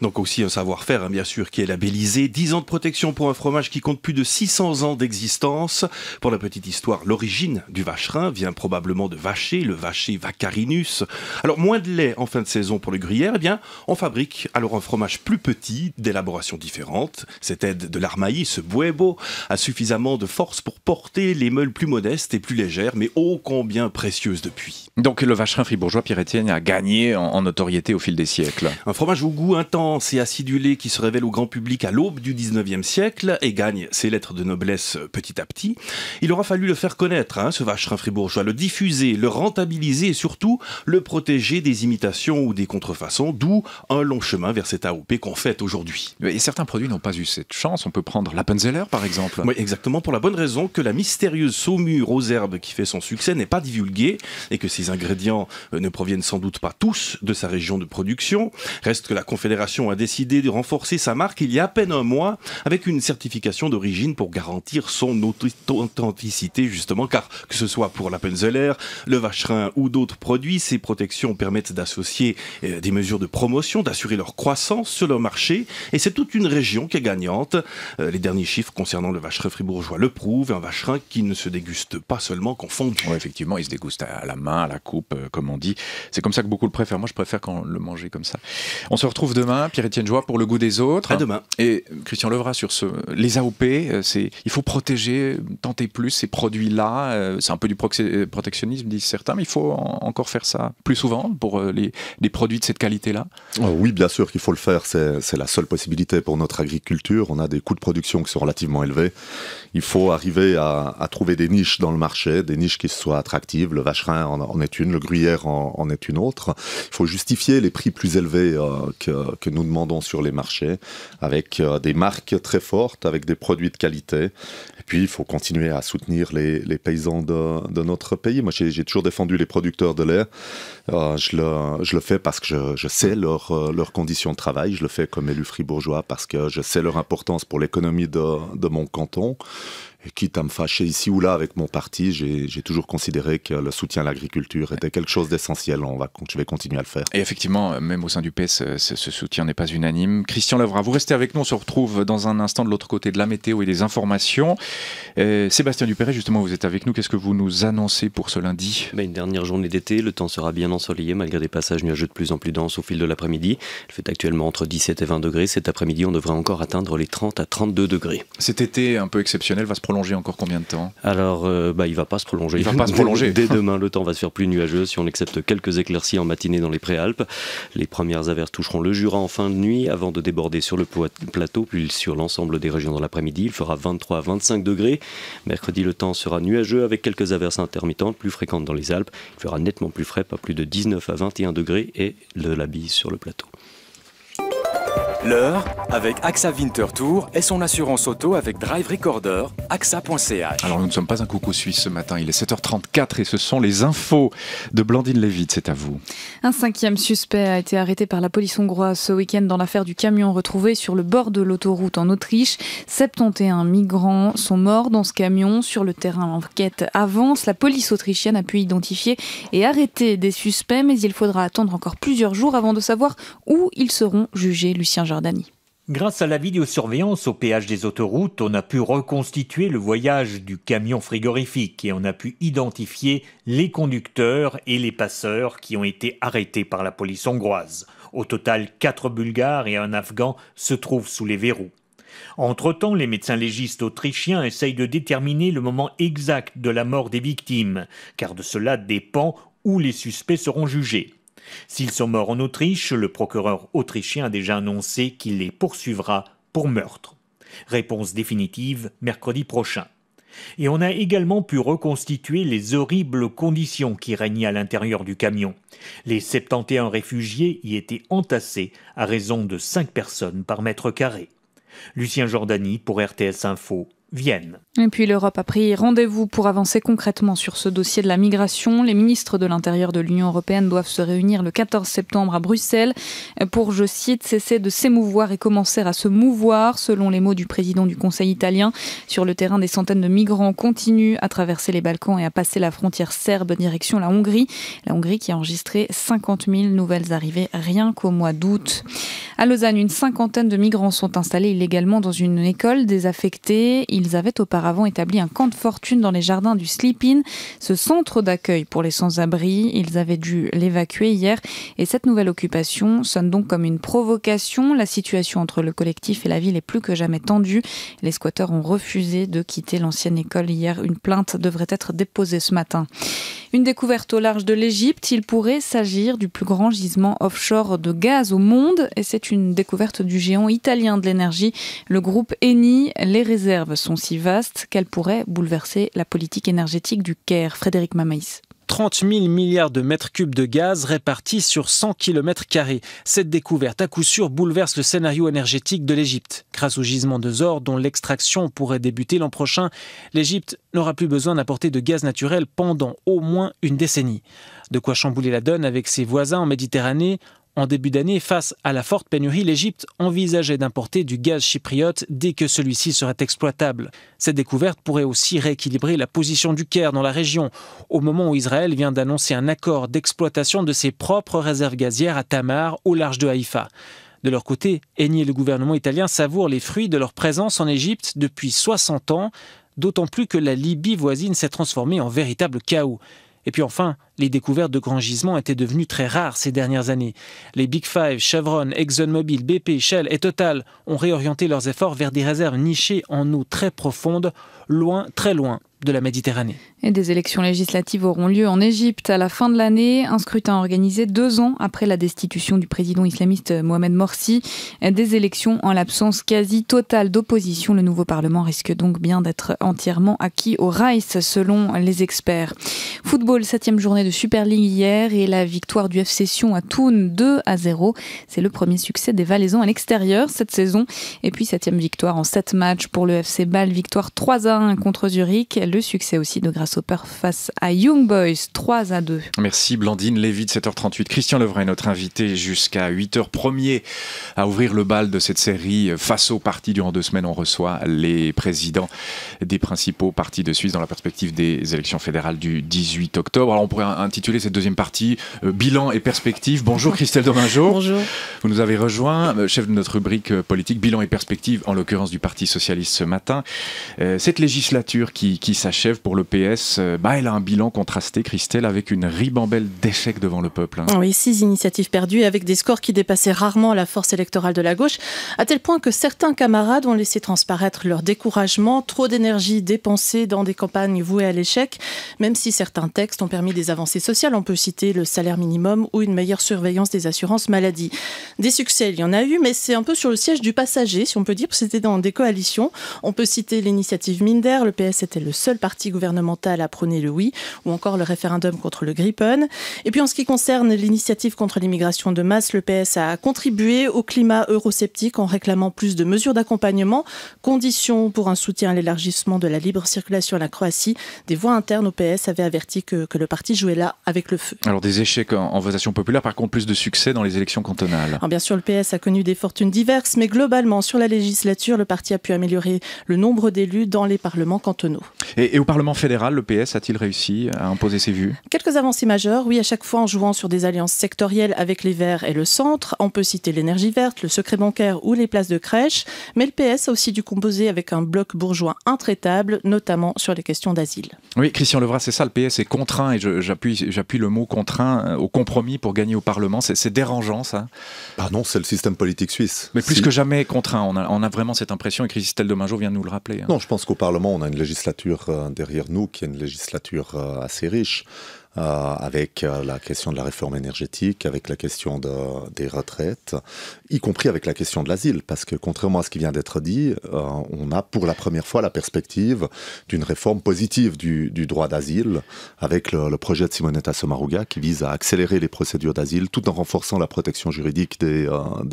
Donc aussi un savoir-faire, bien sûr, qui est labellisé. 10 ans de protection pour un fromage qui compte plus de 600 ans d'existence. Pour la petite histoire, l'origine du vacherin vient probablement de vacher, le vacher vacarinus. Alors, moins de lait en fin de saison pour le gruyère, eh bien, on fabrique alors un fromage plus petit, d'élaboration différente. Cette aide de l'armaïs, ce buebo, a suffisamment de force pour porter les meules plus modestes et plus légères, mais ô combien précieuses depuis. Donc, le vacherin fribourgeois, Pierre-Étienne, a gagné en notoriété au fil des siècles. Un fromage au goût intense et acidulé qui se révèle au grand public à l'aube du 19e siècle et gagne ses lettres de noblesse petit à petit. Il aura fallu le faire connaître, ce vacherin fribourgeois, le diffuser, le rentabiliser et surtout le protéger des imitations ou des contrefaçons, d'où un long chemin vers cette AOP qu'on fête aujourd'hui. Et certains produits n'ont pas eu cette chance, on peut prendre l'Appenzeller par exemple. Oui, exactement, pour la bonne raison que la mystérieuse saumure aux herbes qui fait son succès n'est pas divulguée et que ses ingrédients ne proviennent sans doute pas tous de sa région de production. Reste que la Confédération a décidé de renforcer sa marque il y a à peine un mois avec une certification d'origine pour garantir son authenticité justement, car que ce soit pour l'Appenzeller, le vacherin ou d'autres produits, ces protections permettent d'associer des mesures de promotion, d'assurer leur croissance sur leur marché, et c'est toute une région qui est gagnante. Les derniers chiffres concernant le vacherin fribourgeois le prouvent, un vacherin qui ne se déguste pas seulement qu'en fondu. Ouais, effectivement, il se déguste à la main, à la coupe, comme on dit. C'est comme ça que beaucoup le préfèrent. Moi, je préfère quand le manger comme ça. On se retrouve demain, Pierre-Étienne Joie pour le goût des autres. À demain. Et Christian Levrat sur les AOP, il faut protéger, tenter plus ces produits-là. C'est un peu du protectionnisme, disent certains, mais il faut encore faire ça plus souvent pour les produits de cette qualité-là. Oui, bien sûr qu'il faut le faire. C'est la seule possibilité pour notre agriculture. On a des coûts de production qui sont relativement élevés. Il faut arriver à trouver des niches dans le marché, des niches qui soient attractives. Le vacherin en est une, le gruyère en est une autre. Il faut justifier les prix plus élevés que que nous demandons sur les marchés, avec des marques très fortes, avec des produits de qualité. Et puis, il faut continuer à soutenir les paysans de notre pays. Moi, j'ai toujours défendu les producteurs de lait. Je le fais parce que je sais leurs conditions de travail. Je le fais comme élu fribourgeois parce que je sais leur importance pour l'économie de mon canton. Et quitte à me fâcher ici ou là avec mon parti, j'ai toujours considéré que le soutien à l'agriculture était quelque chose d'essentiel. Je vais continuer à le faire. Et effectivement, même au sein du PS, ce soutien n'est pas unanime. Christian Levrat, vous restez avec nous. On se retrouve dans un instant de l'autre côté de la météo et des informations. Sébastien Duperré, justement, vous êtes avec nous. Qu'est-ce que vous nous annoncez pour ce lundi? Une dernière journée d'été. Le temps sera bien ensoleillé malgré des passages nuageux de plus en plus denses au fil de l'après-midi. Il fait actuellement entre 17 et 20 degrés. Cet après-midi, on devrait encore atteindre les 30 à 32 degrés. Cet été un peu exceptionnel va se prolonger encore combien de temps? Alors, il ne va pas se prolonger. Il va pas se prolonger. Dès demain, le temps va se faire plus nuageux si on accepte quelques éclaircies en matinée dans les Préalpes. Les premières averses toucheront le Jura en fin de nuit avant de déborder sur le plateau, puis sur l'ensemble des régions dans l'après-midi. Il fera 23 à 25 degrés. Mercredi, le temps sera nuageux avec quelques averses intermittentes plus fréquentes dans les Alpes. Il fera nettement plus frais, pas plus de 19 à 21 degrés et de la bise sur le plateau. L'heure avec AXA Winterthur et son assurance auto avec Drive Recorder, AXA.ch. Alors nous ne sommes pas un coucou suisse ce matin, il est 7h34 et ce sont les infos de Blandine Levite, c'est à vous. Un cinquième suspect a été arrêté par la police hongroise ce week-end dans l'affaire du camion retrouvé sur le bord de l'autoroute en Autriche. 71 migrants sont morts dans ce camion. Sur le terrain, l'enquête avance. La police autrichienne a pu identifier et arrêter des suspects, mais il faudra attendre encore plusieurs jours avant de savoir où ils seront jugés. Lucien Jordanie. Grâce à la vidéosurveillance au péage des autoroutes, on a pu reconstituer le voyage du camion frigorifique et on a pu identifier les conducteurs et les passeurs qui ont été arrêtés par la police hongroise. Au total, 4 Bulgares et un Afghan se trouvent sous les verrous. Entre-temps, les médecins légistes autrichiens essayent de déterminer le moment exact de la mort des victimes, car de cela dépend où les suspects seront jugés. S'ils sont morts en Autriche, le procureur autrichien a déjà annoncé qu'il les poursuivra pour meurtre. Réponse définitive mercredi prochain. Et on a également pu reconstituer les horribles conditions qui régnaient à l'intérieur du camion. Les 71 réfugiés y étaient entassés à raison de 5 personnes par mètre carré. Lucien Jordani pour RTS Info. Vienne. Et puis l'Europe a pris rendez-vous pour avancer concrètement sur ce dossier de la migration. Les ministres de l'Intérieur de l'Union européenne doivent se réunir le 14 septembre à Bruxelles pour, je cite, cesser de s'émouvoir et commencer à se mouvoir, selon les mots du président du Conseil italien. Sur le terrain, des centaines de migrants continuent à traverser les Balkans et à passer la frontière serbe direction la Hongrie. La Hongrie qui a enregistré 50 000 nouvelles arrivées rien qu'au mois d'août. À Lausanne, une cinquantaine de migrants sont installés illégalement dans une école désaffectée. Ils avaient auparavant établi un camp de fortune dans les jardins du Sleep-In, ce centre d'accueil pour les sans-abri. Ils avaient dû l'évacuer hier et cette nouvelle occupation sonne donc comme une provocation. La situation entre le collectif et la ville est plus que jamais tendue. Les squatteurs ont refusé de quitter l'ancienne école hier. Une plainte devrait être déposée ce matin. Une découverte au large de l'Égypte. Il pourrait s'agir du plus grand gisement offshore de gaz au monde. Et c'est une découverte du géant italien de l'énergie, le groupe Eni. Les réserves sont si vastes qu'elles pourraient bouleverser la politique énergétique du Caire. Frédéric Mamaïs. 30 000 milliards de mètres cubes de gaz répartis sur 100 km². Cette découverte à coup sûr bouleverse le scénario énergétique de l'Égypte. Grâce au gisement de Zohr, dont l'extraction pourrait débuter l'an prochain, l'Égypte n'aura plus besoin d'apporter de gaz naturel pendant au moins une décennie. De quoi chambouler la donne avec ses voisins en Méditerranée. En début d'année, face à la forte pénurie, l'Égypte envisageait d'importer du gaz chypriote dès que celui-ci serait exploitable. Cette découverte pourrait aussi rééquilibrer la position du Caire dans la région, au moment où Israël vient d'annoncer un accord d'exploitation de ses propres réserves gazières à Tamar, au large de Haïfa. De leur côté, Eni et le gouvernement italien savourent les fruits de leur présence en Égypte depuis 60 ans, d'autant plus que la Libye voisine s'est transformée en véritable chaos. Et puis enfin, les découvertes de grands gisements étaient devenues très rares ces dernières années. Les Big Five, Chevron, ExxonMobil, BP, Shell et Total ont réorienté leurs efforts vers des réserves nichées en eau très profonde, loin, très loin de la Méditerranée. Et des élections législatives auront lieu en Égypte à la fin de l'année. Un scrutin organisé 2 ans après la destitution du président islamiste Mohamed Morsi. Des élections en l'absence quasi totale d'opposition. Le nouveau Parlement risque donc bien d'être entièrement acquis au Raïs, selon les experts. Football, 7e journée de Super League hier et la victoire du FC Sion à Thun 2-0. C'est le premier succès des Valaisans à l'extérieur cette saison. Et puis 7e victoire en 7 matchs pour le FC Bâle. Victoire 3-1 contre Zurich. Le succès aussi de Grasshopper face à Young Boys, 3-2. Merci Blandine Levite, 7h38. Christian Levrat est notre invité jusqu'à 8h. Premier à ouvrir le bal de cette série face aux partis. Durant 2 semaines, on reçoit les présidents des principaux partis de Suisse dans la perspective des élections fédérales du 18 octobre. Alors on pourrait intituler cette deuxième partie « Bilan et perspectives ». Bonjour Christelle Demangeau. Bonjour. Vous nous avez rejoint, chef de notre rubrique politique « Bilan et perspectives », en l'occurrence du Parti Socialiste ce matin. Cette législature qui s'achève pour le PS, elle a un bilan contrasté, Christelle, avec une ribambelle d'échecs devant le peuple. Oui, 6 initiatives perdues avec des scores qui dépassaient rarement la force électorale de la gauche, à tel point que certains camarades ont laissé transparaître leur découragement, trop d'énergie dépensée dans des campagnes vouées à l'échec, même si certains textes ont permis des avancées sociales. On peut citer le salaire minimum ou une meilleure surveillance des assurances maladie. Des succès, il y en a eu, mais c'est un peu sur le siège du passager, si on peut dire, parce que c'était dans des coalitions. On peut citer l'initiative Minder, le PS était le seul parti gouvernemental à prôner le oui, ou encore le référendum contre le Gripen. Et puis en ce qui concerne l'initiative contre l'immigration de masse, le PS a contribué au climat eurosceptique en réclamant plus de mesures d'accompagnement, conditions pour un soutien à l'élargissement de la libre circulation à la Croatie. Des voix internes au PS avaient averti que le parti jouait là avec le feu. Alors des échecs en votation populaire, par contre plus de succès dans les élections cantonales. Alors bien sûr, le PS a connu des fortunes diverses, mais globalement sur la législature, le parti a pu améliorer le nombre d'élus dans les parlements cantonaux. Et au Parlement fédéral, le PS a-t-il réussi à imposer ses vues? Quelques avancées majeures, oui, à chaque fois en jouant sur des alliances sectorielles avec les Verts et le centre. On peut citer l'énergie verte, le secret bancaire ou les places de crèche. Mais le PS a aussi dû composer avec un bloc bourgeois intraitable, notamment sur les questions d'asile. Oui, Christian Levrat, c'est ça, le PS est contraint, et j'appuie le mot contraint, au compromis pour gagner au Parlement. C'est dérangeant, ça? Bah non, c'est le système politique suisse. Mais plus que jamais contraint, on a vraiment cette impression, et Christelle Demangeau vient de nous le rappeler. Non, je pense qu'au Parlement, on a une législature derrière nous, qui est une législature assez riche, avec la question de la réforme énergétique, avec la question des retraites, y compris avec la question de l'asile, parce que contrairement à ce qui vient d'être dit, on a pour la première fois la perspective d'une réforme positive du droit d'asile, avec le projet de Simonetta Somaruga qui vise à accélérer les procédures d'asile tout en renforçant la protection juridique des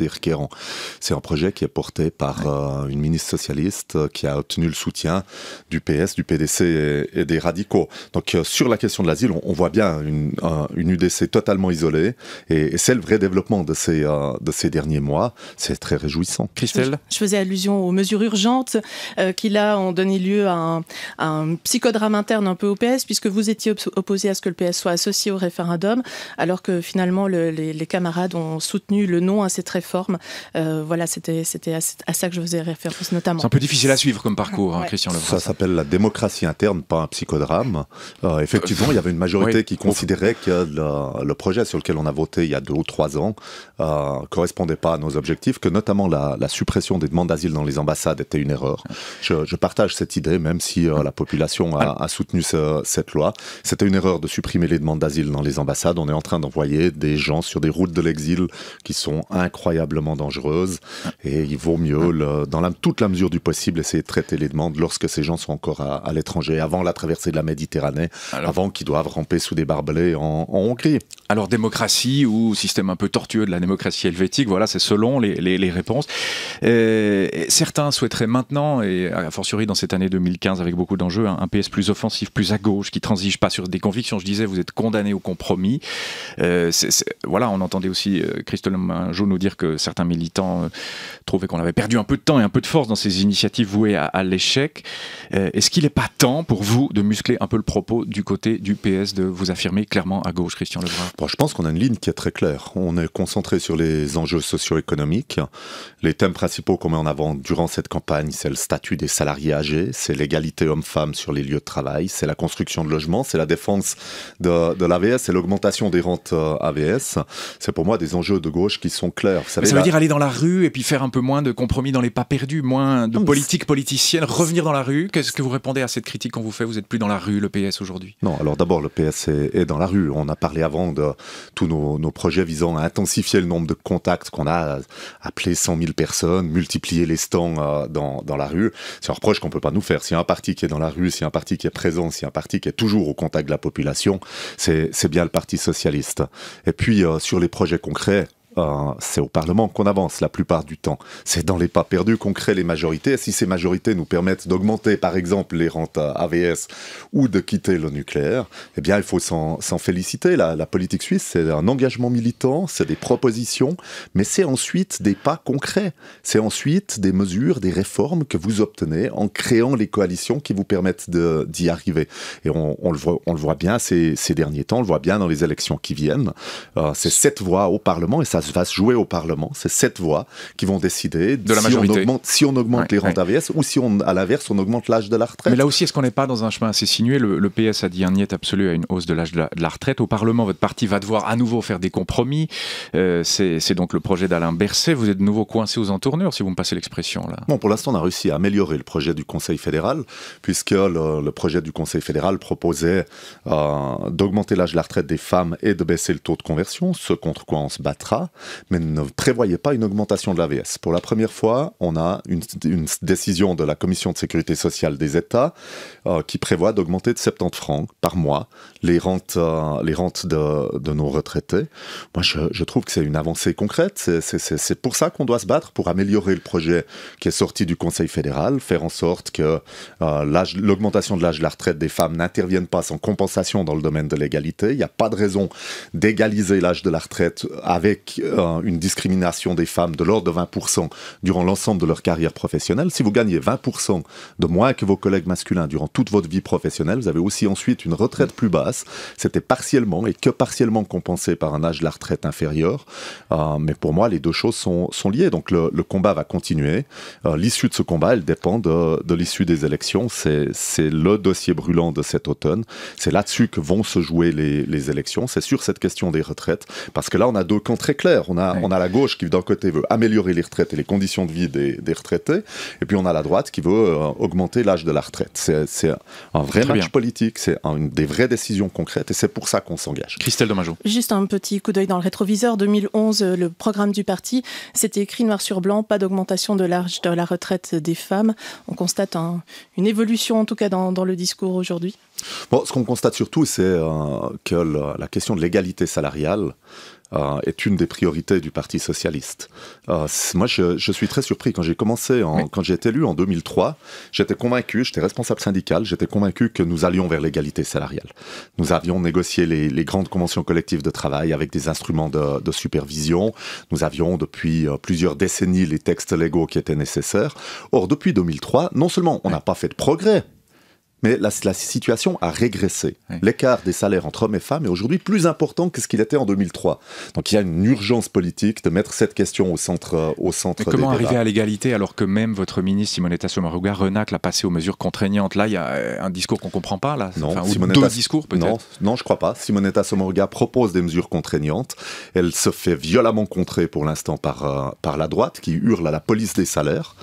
requérants. C'est un projet qui est porté par une ministre socialiste qui a obtenu le soutien du PS, du PDC et des radicaux. Donc sur la question de l'asile, on voit bien une UDC totalement isolée, et c'est le vrai développement de ces derniers mois. C'est très réjouissant. Christelle ? Je faisais allusion aux mesures urgentes qui là ont donné lieu à un psychodrame interne un peu au PS, puisque vous étiez opposé à ce que le PS soit associé au référendum, alors que finalement les camarades ont soutenu le non à cette réforme. Voilà, c'était à ça que je faisais référence notamment. C'est un peu difficile à suivre comme parcours, hein, ouais. Christian Levrat. Ça s'appelle la démocratie interne, pas un psychodrame. Effectivement, il y avait une majorité qui considérait que le projet sur lequel on a voté il y a 2 ou 3 ans ne correspondait pas à nos objectifs, que notamment la suppression des demandes d'asile dans les ambassades était une erreur. Je partage cette idée, même si la population a soutenu cette loi. C'était une erreur de supprimer les demandes d'asile dans les ambassades. On est en train d'envoyer des gens sur des routes de l'exil qui sont incroyablement dangereuses, et il vaut mieux, toute la mesure du possible, essayer de traiter les demandes lorsque ces gens sont encore à l'étranger, avant la traversée de la Méditerranée, avant qu'ils doivent ramper sous des barbelés en Hongrie. Alors démocratie ou système un peu tortueux de la démocratie helvétique, voilà, c'est selon les réponses. Certains souhaiteraient maintenant, et a fortiori dans cette année 2015 avec beaucoup d'enjeux, un PS plus offensif, plus à gauche, qui transige pas sur des convictions. Je disais, vous êtes condamné au compromis. Voilà, on entendait aussi Christelle Demangeau nous dire que certains militants trouvaient qu'on avait perdu un peu de temps et un peu de force dans ces initiatives vouées à l'échec. Est-ce qu'il n'est pas temps pour vous de muscler un peu le propos du côté du PS, de vous affirmer clairement à gauche, Christian Levrat? Bon, je pense qu'on a une ligne qui est très claire. On est concentré sur les enjeux socio-économiques. Les thèmes principaux qu'on met en avant durant cette campagne, c'est le statut des salariés âgés, c'est l'égalité hommes-femmes sur les lieux de travail, c'est la construction de logements, c'est la défense de l'AVS et l'augmentation des rentes AVS. C'est pour moi des enjeux de gauche qui sont clairs. Vous savez, ça veut dire aller dans la rue et puis faire un peu moins de compromis dans les pas perdus, moins de politique politicienne, revenir dans la rue. Qu'est-ce que vous répondez à cette critique qu'on vous fait? Vous n'êtes plus dans la rue, le PS, aujourd'hui? Non, alors d'abord, le PS est dans la rue. On a parlé avant de tous nos projets visant à intensifier le nombre de contacts qu'on a, appeler 100 000 personnes, multiplier les stands dans la rue. C'est un reproche qu'on ne peut pas nous faire. S'il y a un parti qui est dans la rue, s'il y a un parti qui est présent, s'il y a un parti qui est toujours au contact de la population, c'est bien le Parti Socialiste. Et puis, sur les projets concrets, c'est au Parlement qu'on avance la plupart du temps. C'est dans les pas perdus qu'on crée les majorités. Et si ces majorités nous permettent d'augmenter, par exemple, les rentes AVS ou de quitter le nucléaire, eh bien, il faut s'en féliciter. La politique suisse, c'est un engagement militant, c'est des propositions, mais c'est ensuite des pas concrets. C'est ensuite des mesures, des réformes que vous obtenez en créant les coalitions qui vous permettent d'y arriver. Et on le voit bien ces derniers temps, on le voit bien dans les élections qui viennent. C'est 7 voix au Parlement et ça va se jouer au Parlement, c'est 7 voix qui vont décider de la majorité. Si on augmente les rentes AVS ou si on, à l'inverse, on augmente l'âge de la retraite. Mais là aussi, est-ce qu'on n'est pas dans un chemin assez sinué? Le PS a dit un niet absolu à une hausse de l'âge de la retraite. Au Parlement, votre parti va devoir à nouveau faire des compromis. C'est donc le projet d'Alain Berset. Vous êtes de nouveau coincé aux entournures, si vous me passez l'expression là. Bon, pour l'instant, on a réussi à améliorer le projet du Conseil fédéral, puisque le projet du Conseil fédéral proposait d'augmenter l'âge de la retraite des femmes et de baisser le taux de conversion, ce contre quoi on se battra, mais ne prévoyait pas une augmentation de l'AVS. Pour la première fois, on a une décision de la Commission de sécurité sociale des États qui prévoit d'augmenter de 70 francs par mois les rentes de nos retraités. Moi, je trouve que c'est une avancée concrète. C'est pour ça qu'on doit se battre, pour améliorer le projet qui est sorti du Conseil fédéral, faire en sorte que l'augmentation de l'âge de la retraite des femmes n'intervienne pas sans compensation dans le domaine de l'égalité. Il n'y a pas de raison d'égaliser l'âge de la retraite avec une discrimination des femmes de l'ordre de 20% durant l'ensemble de leur carrière professionnelle. Si vous gagnez 20% de moins que vos collègues masculins durant toute votre vie professionnelle, vous avez aussi ensuite une retraite plus basse. C'était partiellement et que partiellement compensé par un âge de la retraite inférieur. Mais pour moi, les deux choses sont liées. Donc le combat va continuer. L'issue de ce combat, elle dépend de l'issue des élections. C'est le dossier brûlant de cet automne. C'est là-dessus que vont se jouer les élections. C'est sur cette question des retraites. Parce que là, on a deux camps très clairs. On a la gauche qui, d'un côté, veut améliorer les retraites et les conditions de vie des retraités. Et puis, on a la droite qui veut augmenter l'âge de la retraite. C'est un vrai match politique. C'est des vraies décisions concrètes. Et c'est pour ça qu'on s'engage. Christelle Demangeau. Juste un petit coup d'œil dans le rétroviseur. 2011, le programme du parti, c'était écrit noir sur blanc. Pas d'augmentation de l'âge de la retraite des femmes. On constate une évolution, en tout cas, dans le discours aujourd'hui. Bon, ce qu'on constate surtout, c'est que la question de l'égalité salariale est une des priorités du Parti Socialiste. Moi, je suis très surpris. Quand j'ai commencé, quand j'ai été élu en 2003, j'étais convaincu, j'étais responsable syndical, j'étais convaincu que nous allions vers l'égalité salariale. Nous avions négocié les grandes conventions collectives de travail avec des instruments de supervision. Nous avions depuis plusieurs décennies les textes légaux qui étaient nécessaires. Or, depuis 2003, non seulement on n'a pas fait de progrès, mais la situation a régressé. Oui. L'écart des salaires entre hommes et femmes est aujourd'hui plus important que ce qu'il était en 2003. Donc il y a une urgence politique de mettre cette question au centre des débats. Comment arriver à l'égalité alors que même votre ministre Simonetta Somaruga renacle à passer aux mesures contraignantes? Là, il y a un discours qu'on ne comprend pas, là. Non, ou deux discours peut-être. Non, je ne crois pas. Simonetta Somaruga propose des mesures contraignantes. Elle se fait violemment contrer pour l'instant par la droite qui hurle à la police des salaires.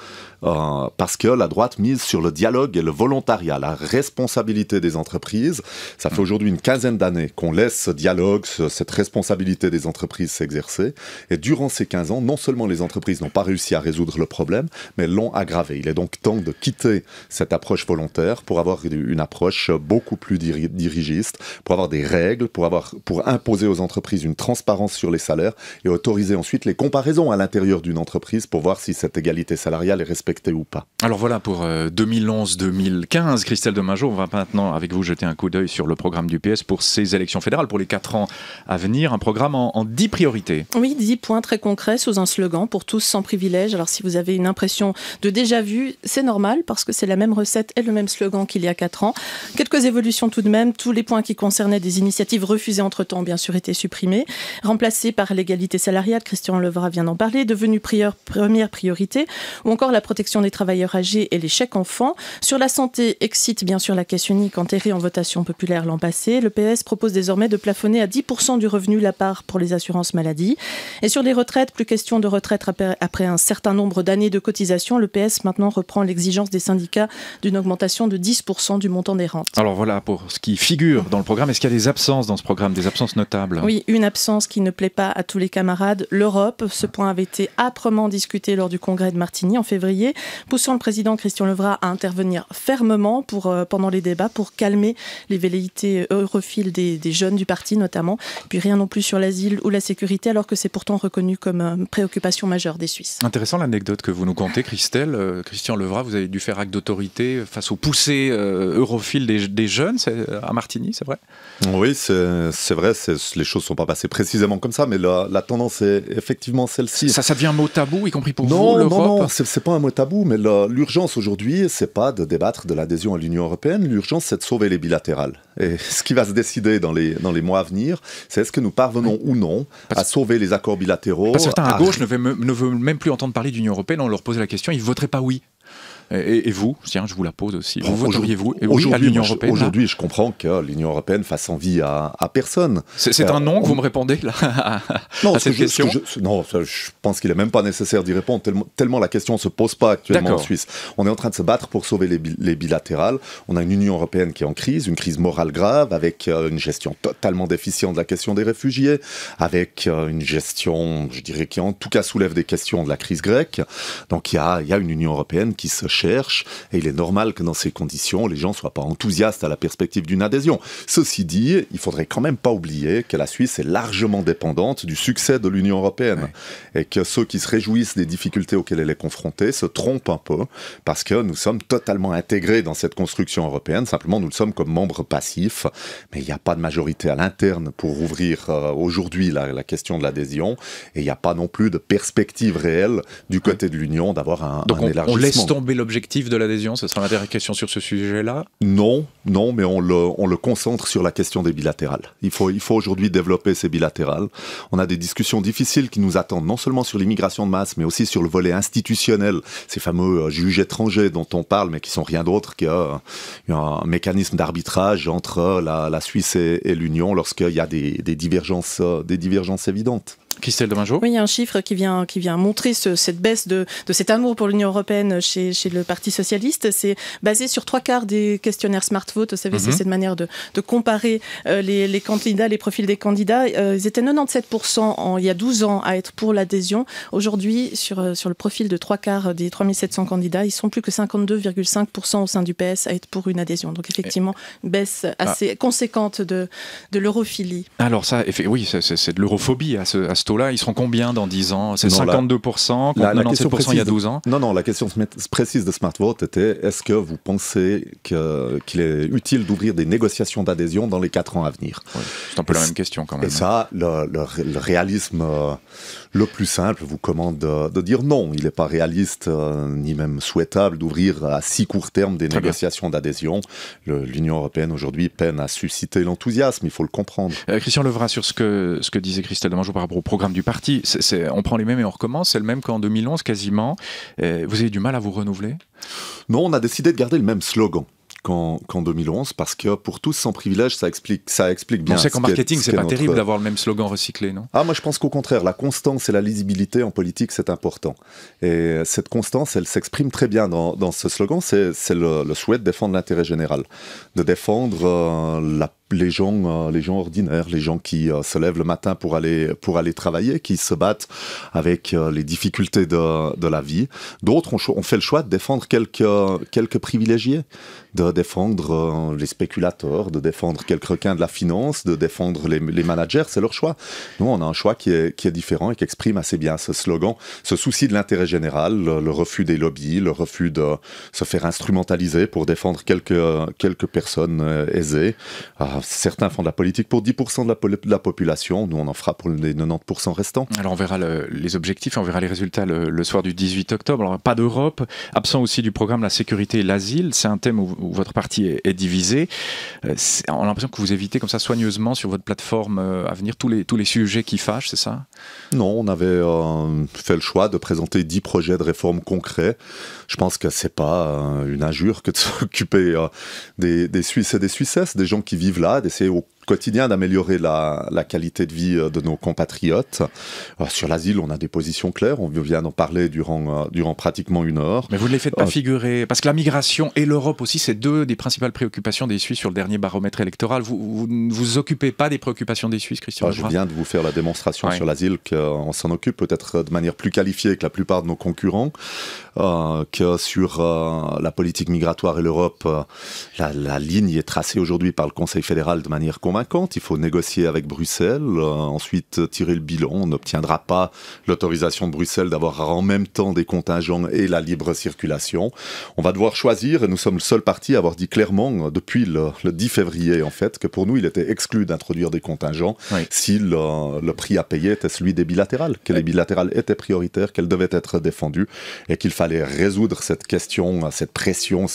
Parce que la droite mise sur le dialogue et le volontariat, la responsabilité des entreprises. Ça fait aujourd'hui une quinzaine d'années qu'on laisse ce dialogue, cette responsabilité des entreprises s'exercer. Et durant ces 15 ans, non seulement les entreprises n'ont pas réussi à résoudre le problème, mais l'ont aggravé. Il est donc temps de quitter cette approche volontaire pour avoir une approche beaucoup plus dirigiste, pour avoir des règles, pour imposer aux entreprises une transparence sur les salaires et autoriser ensuite les comparaisons à l'intérieur d'une entreprise pour voir si cette égalité salariale est respectée ou pas. Alors voilà pour 2011-2015, Christelle Demangeau, on va maintenant avec vous jeter un coup d'œil sur le programme du PS pour ces élections fédérales, pour les 4 ans à venir, un programme en 10 priorités. Oui, 10 points très concrets sous un slogan, pour tous sans privilège. Alors si vous avez une impression de déjà vu, c'est normal parce que c'est la même recette et le même slogan qu'il y a 4 ans. Quelques évolutions tout de même, tous les points qui concernaient des initiatives refusées entre-temps ont bien sûr été supprimés, remplacés par l'égalité salariale, Christian Levrat vient d'en parler, devenue première priorité, ou encore la protection des travailleurs âgés et les chèques enfants. Sur la santé, excite bien sûr la caisse unique enterrée en votation populaire l'an passé. Le PS propose désormais de plafonner à 10% du revenu la part pour les assurances maladie. Et sur les retraites, plus question de retraite après un certain nombre d'années de cotisation. Le PS maintenant reprend l'exigence des syndicats d'une augmentation de 10% du montant des rentes. Alors voilà pour ce qui figure dans le programme. Est-ce qu'il y a des absences dans ce programme, des absences notables? Oui, une absence qui ne plaît pas à tous les camarades, l'Europe. Ce point avait été âprement discuté lors du congrès de Martigny en février, poussant le président Christian Levrat à intervenir fermement pendant les débats pour calmer les velléités europhiles des jeunes du parti notamment. Puis rien non plus sur l'asile ou la sécurité, alors que c'est pourtant reconnu comme préoccupation majeure des Suisses. Intéressant l'anecdote que vous nous contez, Christelle. Christian Levrat, vous avez dû faire acte d'autorité face aux poussées europhiles des jeunes à Martigny, c'est vrai? Oui, c'est vrai, les choses ne sont pas passées précisément comme ça, mais la tendance est effectivement celle-ci. Ça devient un mot tabou, y compris pour vous, l'Europe? Non, c'est pas un mot tabou, mais l'urgence aujourd'hui, c'est pas de débattre de l'adhésion à l'Union européenne, l'urgence c'est de sauver les bilatérales. Et ce qui va se décider dans les mois à venir, c'est est-ce que nous parvenons ou non à sauver les accords bilatéraux. Parce que certains à gauche ne veulent même plus entendre parler d'Union européenne, on leur posait la question, ils ne voteraient pas oui. Et vous, tiens, je vous la pose aussi. Vous voteriez-vous à l'Union européenne? Aujourd'hui, je comprends que l'Union européenne fasse envie à personne. C'est un non que vous me répondez là à cette question? Non, je pense qu'il n'est même pas nécessaire d'y répondre, tellement la question ne se pose pas actuellement en Suisse. On est en train de se battre pour sauver les bilatérales. On a une Union européenne qui est en crise, une crise morale grave, avec une gestion totalement déficiente de la question des réfugiés, avec une gestion, je dirais, qui en tout cas soulève des questions de la crise grecque. Donc il y a une Union européenne qui se cherche, et il est normal que dans ces conditions, les gens ne soient pas enthousiastes à la perspective d'une adhésion. Ceci dit, il ne faudrait quand même pas oublier que la Suisse est largement dépendante du succès de l'Union européenne, oui, et que ceux qui se réjouissent des difficultés auxquelles elle est confrontée se trompent un peu, parce que nous sommes totalement intégrés dans cette construction européenne, simplement nous le sommes comme membres passifs, mais il n'y a pas de majorité à l'interne pour ouvrir aujourd'hui la question de l'adhésion, et il n'y a pas non plus de perspective réelle du côté de l'Union d'avoir un élargissement. On laisse tomber l'objectif de l'adhésion, ce sera ma dernière question sur ce sujet-là. Non, mais on le concentre sur la question des bilatérales. Il faut aujourd'hui développer ces bilatérales. On a des discussions difficiles qui nous attendent, non seulement sur l'immigration de masse, mais aussi sur le volet institutionnel, ces fameux juges étrangers dont on parle, mais qui sont rien d'autre qu'un mécanisme d'arbitrage entre la Suisse et l'Union lorsqu'il y a des divergences évidentes. Christelle Demangeau? Oui, il y a un chiffre qui vient montrer cette baisse de cet amour pour l'Union européenne chez le Parti socialiste. C'est basé sur 3/4 des questionnaires SmartVote. Vous savez, c'est cette manière de comparer les candidats, les profils des candidats. Ils étaient 97% il y a 12 ans à être pour l'adhésion. Aujourd'hui, sur le profil de 3/4 des 3700 candidats, ils sont plus que 52,5% au sein du PS à être pour une adhésion. Donc effectivement, une baisse assez conséquente de l'europhilie. Alors ça, oui, c'est de l'europhobie à ce taux-là. Ils seront combien dans 10 ans? C'est 52% contre 97% il y a 12 ans. Non, la question précise de SmartVote était: est-ce que vous pensez qu'il est utile d'ouvrir des négociations d'adhésion dans les 4 ans à venir? Oui, c'est un peu la même question quand même. Et ça, le réalisme le plus simple vous commande de dire non. Il n'est pas réaliste ni même souhaitable d'ouvrir à si court terme des négociations d'adhésion. L'Union européenne aujourd'hui peine à susciter l'enthousiasme, il faut le comprendre. Christian Levrat, sur ce que disait Christelle Demangeau par rapport au programme du parti, on prend les mêmes et on recommence, c'est le même qu'en 2011 quasiment. Vous avez du mal à vous renouveler? Non, on a décidé de garder le même slogan qu'en 2011, parce que pour tous sans privilège, ça explique bien. On sait qu'en marketing, c'est pas terrible d'avoir le même slogan recyclé, non? Ah, moi je pense qu'au contraire, la constance et la lisibilité en politique, c'est important. Et cette constance, elle s'exprime très bien dans ce slogan, c'est le souhait de défendre l'intérêt général, de défendre la les gens ordinaires, les gens qui se lèvent le matin pour aller travailler, qui se battent avec les difficultés de la vie. D'autres ont fait le choix de défendre quelques privilégiés, de défendre les spéculateurs, de défendre quelques requins de la finance, de défendre les managers, c'est leur choix. Nous, on a un choix qui est différent et qui exprime assez bien ce slogan, ce souci de l'intérêt général, le refus des lobbies, le refus de se faire instrumentaliser pour défendre quelques personnes aisées. Certains font de la politique pour 10% de la population, nous on en fera pour les 90% restants. Alors on verra les objectifs, on verra les résultats le soir du 18 octobre. Alors, pas d'Europe, absent aussi du programme la sécurité et l'asile, c'est un thème où votre parti est divisé. On a l'impression que vous évitez comme ça soigneusement sur votre plateforme à venir tous les sujets qui fâchent, c'est ça? Non, on avait fait le choix de présenter 10 projets de réforme concrets. Je pense que c'est pas une injure que de s'occuper des Suisses et des Suissesses, des gens qui vivent là, d'essayer au quotidien d'améliorer la qualité de vie de nos compatriotes. Sur l'asile, on a des positions claires, on vient d'en parler durant pratiquement une heure. Mais vous ne les faites pas figurer, parce que la migration et l'Europe aussi, c'est deux des principales préoccupations des Suisses sur le dernier baromètre électoral. Vous ne vous occupez pas des préoccupations des Suisses, Christian Levrat ? Je viens de vous faire la démonstration sur l'asile qu'on s'en occupe peut-être de manière plus qualifiée que la plupart de nos concurrents, que sur la politique migratoire et l'Europe, la ligne est tracée aujourd'hui par le Conseil fédéral de manière convaincante. Il faut négocier avec Bruxelles, ensuite tirer le bilan. On n'obtiendra pas l'autorisation de Bruxelles d'avoir en même temps des contingents et la libre circulation. On va devoir choisir, et nous sommes le seul parti à avoir dit clairement depuis le 10 février en fait, que pour nous il était exclu d'introduire des contingents si le prix à payer était celui des bilatérales, que les bilatérales étaient prioritaires, qu'elles devaient être défendues et qu'il fallait résoudre cette question, cette pression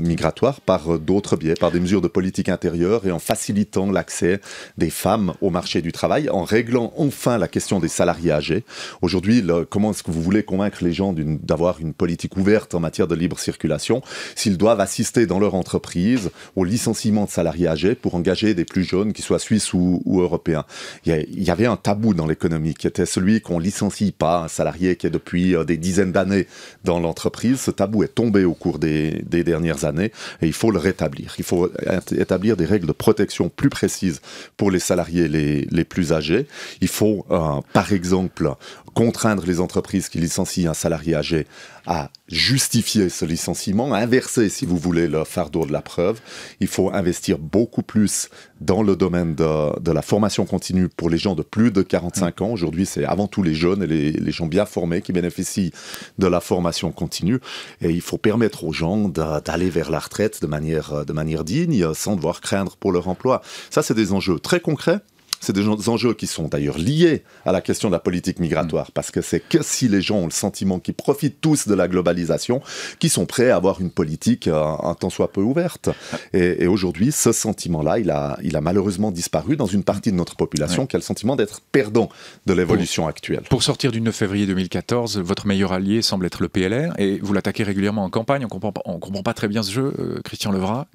migratoire par d'autres biais, par des mesures de politique intérieure et en facilitant l'accès des femmes au marché du travail, en réglant enfin la question des salariés âgés. Aujourd'hui, comment est-ce que vous voulez convaincre les gens d'avoir une politique ouverte en matière de libre circulation s'ils doivent assister dans leur entreprise au licenciement de salariés âgés pour engager des plus jeunes, qu'ils soient suisses ou européens? Il y avait un tabou dans l'économie qui était celui qu'on ne licencie pas un salarié qui est depuis des dizaines d'années dans l'entreprise. Ce tabou est tombé au cours des dernières années et il faut le rétablir. Il faut établir des règles de protection plus précises pour les salariés les plus âgés. Il faut, par exemple, contraindre les entreprises qui licencient un salarié âgé à justifier ce licenciement, à inverser, si vous voulez, le fardeau de la preuve. Il faut investir beaucoup plus dans le domaine de la formation continue pour les gens de plus de 45 ans. Aujourd'hui, c'est avant tout les jeunes et les gens bien formés qui bénéficient de la formation continue. Et il faut permettre aux gens d'aller vers la retraite de manière digne, sans devoir craindre pour leur emploi. Ça, c'est des enjeux très concrets. C'est des enjeux qui sont d'ailleurs liés à la question de la politique migratoire, parce que c'est que si les gens ont le sentiment qu'ils profitent tous de la globalisation, qu'ils sont prêts à avoir une politique un tant soit peu ouverte. Et aujourd'hui, ce sentiment-là, il a malheureusement disparu dans une partie de notre population qui a le sentiment d'être perdant de l'évolution actuelle. Pour sortir du 9 février 2014, votre meilleur allié semble être le PLR, et vous l'attaquez régulièrement en campagne. On comprend pas très bien ce jeu, Christian Levrat.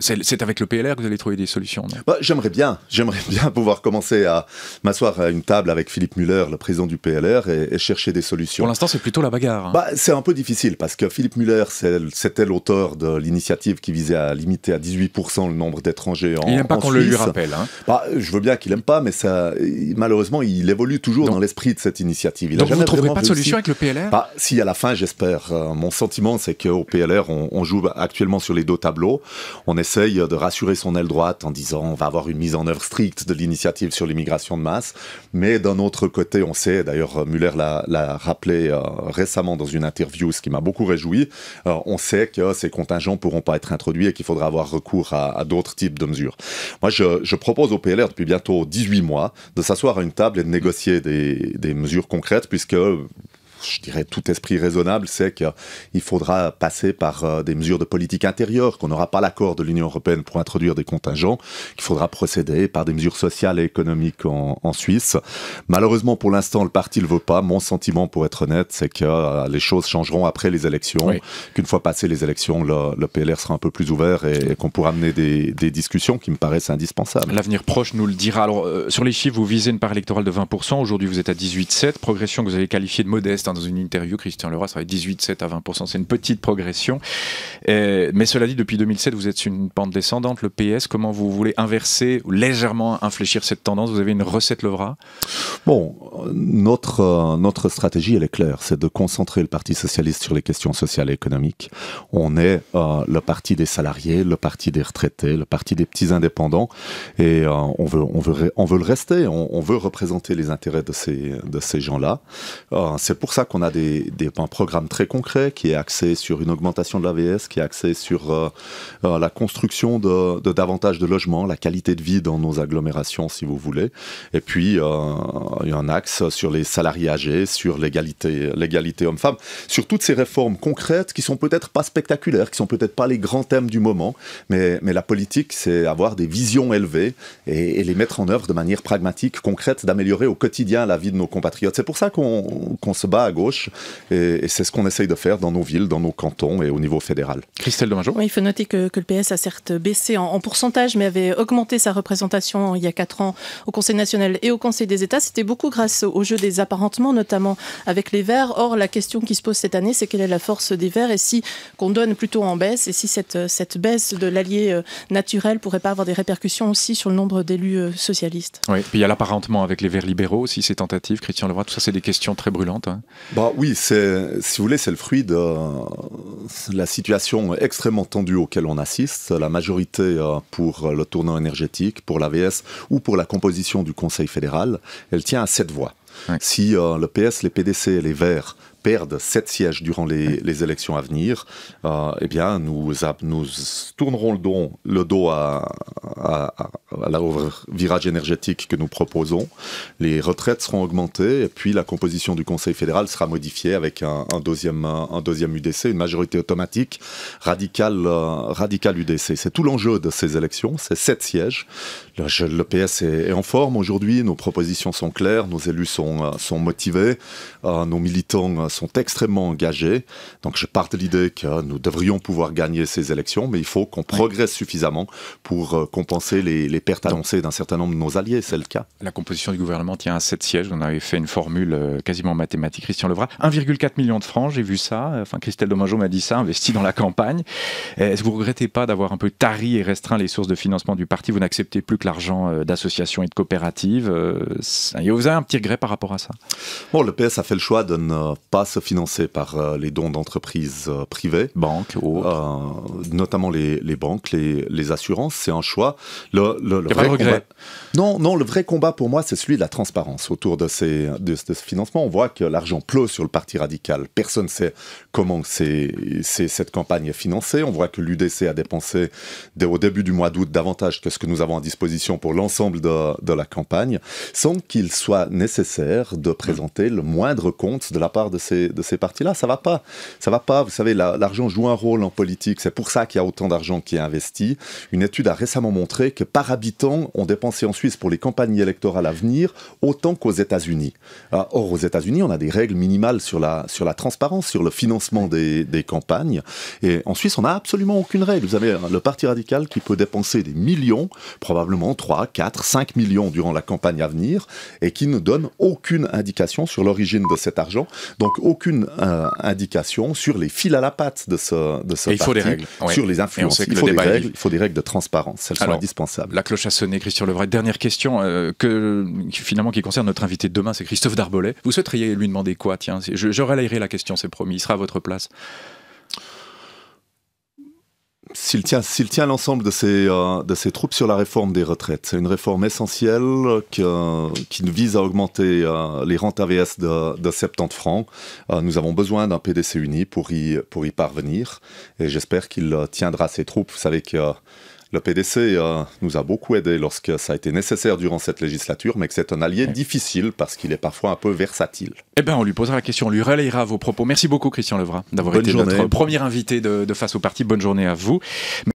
C'est avec le PLR que vous allez trouver des solutions? J'aimerais bien pouvoir commencer à m'asseoir à une table avec Philipp Müller, le président du PLR, et chercher des solutions. Pour l'instant, c'est plutôt la bagarre. C'est un peu difficile, parce que Philipp Müller, c'était l'auteur de l'initiative qui visait à limiter à 18% le nombre d'étrangers en Suisse. Il n'aime pas qu'on le lui rappelle. Hein. Je veux bien qu'il n'aime pas, mais ça, malheureusement, il évolue toujours dans l'esprit de cette initiative. Donc vous ne trouverez pas de solution avec le PLR? Si, à la fin, j'espère. Mon sentiment, c'est qu'au PLR, on joue actuellement sur les deux tableaux. On essaye de rassurer son aile droite en disant on va avoir une mise en œuvre stricte de l'initiative sur l'immigration de masse, mais d'un autre côté, on sait, d'ailleurs Müller l'a rappelé récemment dans une interview, ce qui m'a beaucoup réjoui, on sait que ces contingents ne pourront pas être introduits et qu'il faudra avoir recours à d'autres types de mesures. Moi, je propose au PLR depuis bientôt 18 mois de s'asseoir à une table et de négocier des mesures concrètes, puisque je dirais tout esprit raisonnable, c'est qu'il faudra passer par des mesures de politique intérieure, qu'on n'aura pas l'accord de l'Union européenne pour introduire des contingents, qu'il faudra procéder par des mesures sociales et économiques en Suisse. Malheureusement, pour l'instant, le parti ne le veut pas. Mon sentiment, pour être honnête, c'est que les choses changeront après les élections, qu'une fois passées les élections, le PLR sera un peu plus ouvert et qu'on pourra mener des discussions qui me paraissent indispensables. L'avenir proche nous le dira. Alors, sur les chiffres, vous visez une part électorale de 20%. Aujourd'hui, vous êtes à 18,7%. Progression que vous avez qualifiée de modeste, Dans une interview, Christian Levrat, ça va être 18,7 à 20%. C'est une petite progression. Mais cela dit, depuis 2007, vous êtes sur une pente descendante. Le PS, comment vous voulez inverser ou légèrement infléchir cette tendance? Vous avez une recette Levrat? Bon, notre stratégie, elle est claire. C'est de concentrer le Parti socialiste sur les questions sociales et économiques. On est le parti des salariés, le parti des retraités, le parti des petits indépendants. Et on veut le rester. On veut représenter les intérêts de ces gens-là. C'est pour ça qu'on a un programme très concret qui est axé sur une augmentation de l'AVS, qui est axé sur la construction de davantage de logements, la qualité de vie dans nos agglomérations, si vous voulez. Et puis, il y a un axe sur les salariés âgés, sur l'égalité homme-femme, sur toutes ces réformes concrètes qui sont peut-être pas spectaculaires, qui sont peut-être pas les grands thèmes du moment, mais la politique, c'est avoir des visions élevées et les mettre en œuvre de manière pragmatique, concrète, d'améliorer au quotidien la vie de nos compatriotes. C'est pour ça qu'on se bat à gauche, et c'est ce qu'on essaye de faire dans nos villes, dans nos cantons et au niveau fédéral. Christelle Demangeau. Oui, il faut noter que le PS a certes baissé en pourcentage, mais avait augmenté sa représentation il y a 4 ans au Conseil national et au Conseil des États. C'était beaucoup grâce au jeu des apparentements, notamment avec les Verts. Or, la question qui se pose cette année, c'est quelle est la force des Verts, et si qu'on donne plutôt en baisse, et si cette baisse de l'allié naturel pourrait pas avoir des répercussions aussi sur le nombre d'élus socialistes. Oui, puis il y a l'apparentement avec les Verts libéraux aussi, ces tentatives, Christian Levrat, tout ça c'est des questions très brûlantes. Hein. Bah oui, si vous voulez, c'est le fruit de la situation extrêmement tendue auquel on assiste. La majorité pour le tournant énergétique, pour l'AVS ou pour la composition du Conseil fédéral, elle tient à 7 voix. Ouais. Si le PS, les PDC et les Verts perdent 7 sièges durant les élections à venir, eh bien nous tournerons le dos au virage énergétique que nous proposons. Les retraites seront augmentées et puis la composition du Conseil fédéral sera modifiée avec un deuxième UDC, une majorité automatique radicale UDC. C'est tout l'enjeu de ces élections, c'est 7 sièges. Le PS est en forme aujourd'hui, nos propositions sont claires, nos élus sont motivés, nos militants sont extrêmement engagés. Donc je pars de l'idée que nous devrions pouvoir gagner ces élections, mais il faut qu'on progresse suffisamment pour compenser les pertes annoncées d'un certain nombre de nos alliés, c'est le cas. La composition du gouvernement tient à 7 sièges, on avait fait une formule quasiment mathématique, Christian Levrat. 1,4 million de francs, j'ai vu ça, enfin Christelle Demangeau m'a dit ça, investi dans la campagne. Est-ce que vous ne regrettez pas d'avoir un peu tari et restreint les sources de financement du parti? Vous n'acceptez plus que l'argent d'associations et de coopératives. Vous avez un petit regret par rapport à ça? Bon, le PS a fait le choix de ne pas se financer par les dons d'entreprises privées. Banques, notamment les banques, les assurances, c'est un choix. Le vrai regret combat... Non, le vrai combat pour moi, c'est celui de la transparence autour de ce financement. On voit que l'argent pleut sur le Parti radical. Personne ne sait comment cette campagne est financée. On voit que l'UDC a dépensé au début du mois d'août davantage que ce que nous avons à disposition pour l'ensemble de la campagne, sans qu'il soit nécessaire de présenter le moindre compte de la part de ces partis-là. Ça va pas. Vous savez, l'argent joue un rôle en politique. C'est pour ça qu'il y a autant d'argent qui est investi. Une étude a récemment montré que par habitant, on dépensait en Suisse pour les campagnes électorales à venir autant qu'aux États-Unis. Or, aux États-Unis, on a des règles minimales sur la transparence, sur le financement des campagnes. Et en Suisse, on n'a absolument aucune règle. Vous avez le Parti radical qui peut dépenser des millions, probablement 3, 4, 5 millions durant la campagne à venir, et qui ne donne aucune indication sur l'origine de cet argent, donc aucune indication sur les fils à la patte de ce parti. Il faut des règles. Sur les influences. Il faut des règles de transparence. Elles sont indispensables. La cloche a sonné, Christian Levrat. Dernière question qui concerne notre invité de demain, c'est Christophe Darbolet. Vous souhaiteriez lui demander quoi? Tiens, je relayerai la question, c'est promis. Il sera à votre place. S'il tient l'ensemble de ses troupes sur la réforme des retraites, c'est une réforme essentielle qui vise à augmenter les rentes AVS de 70 francs. Nous avons besoin d'un PDC uni pour y parvenir, et j'espère qu'il tiendra ses troupes. Vous savez que le PDC nous a beaucoup aidés lorsque ça a été nécessaire durant cette législature, mais que c'est un allié difficile parce qu'il est parfois un peu versatile. Eh bien, on lui posera la question, on lui relayera vos propos. Merci beaucoup, Christian Levrat, d'avoir été notre premier invité de Face au Parti. Bonne journée à vous.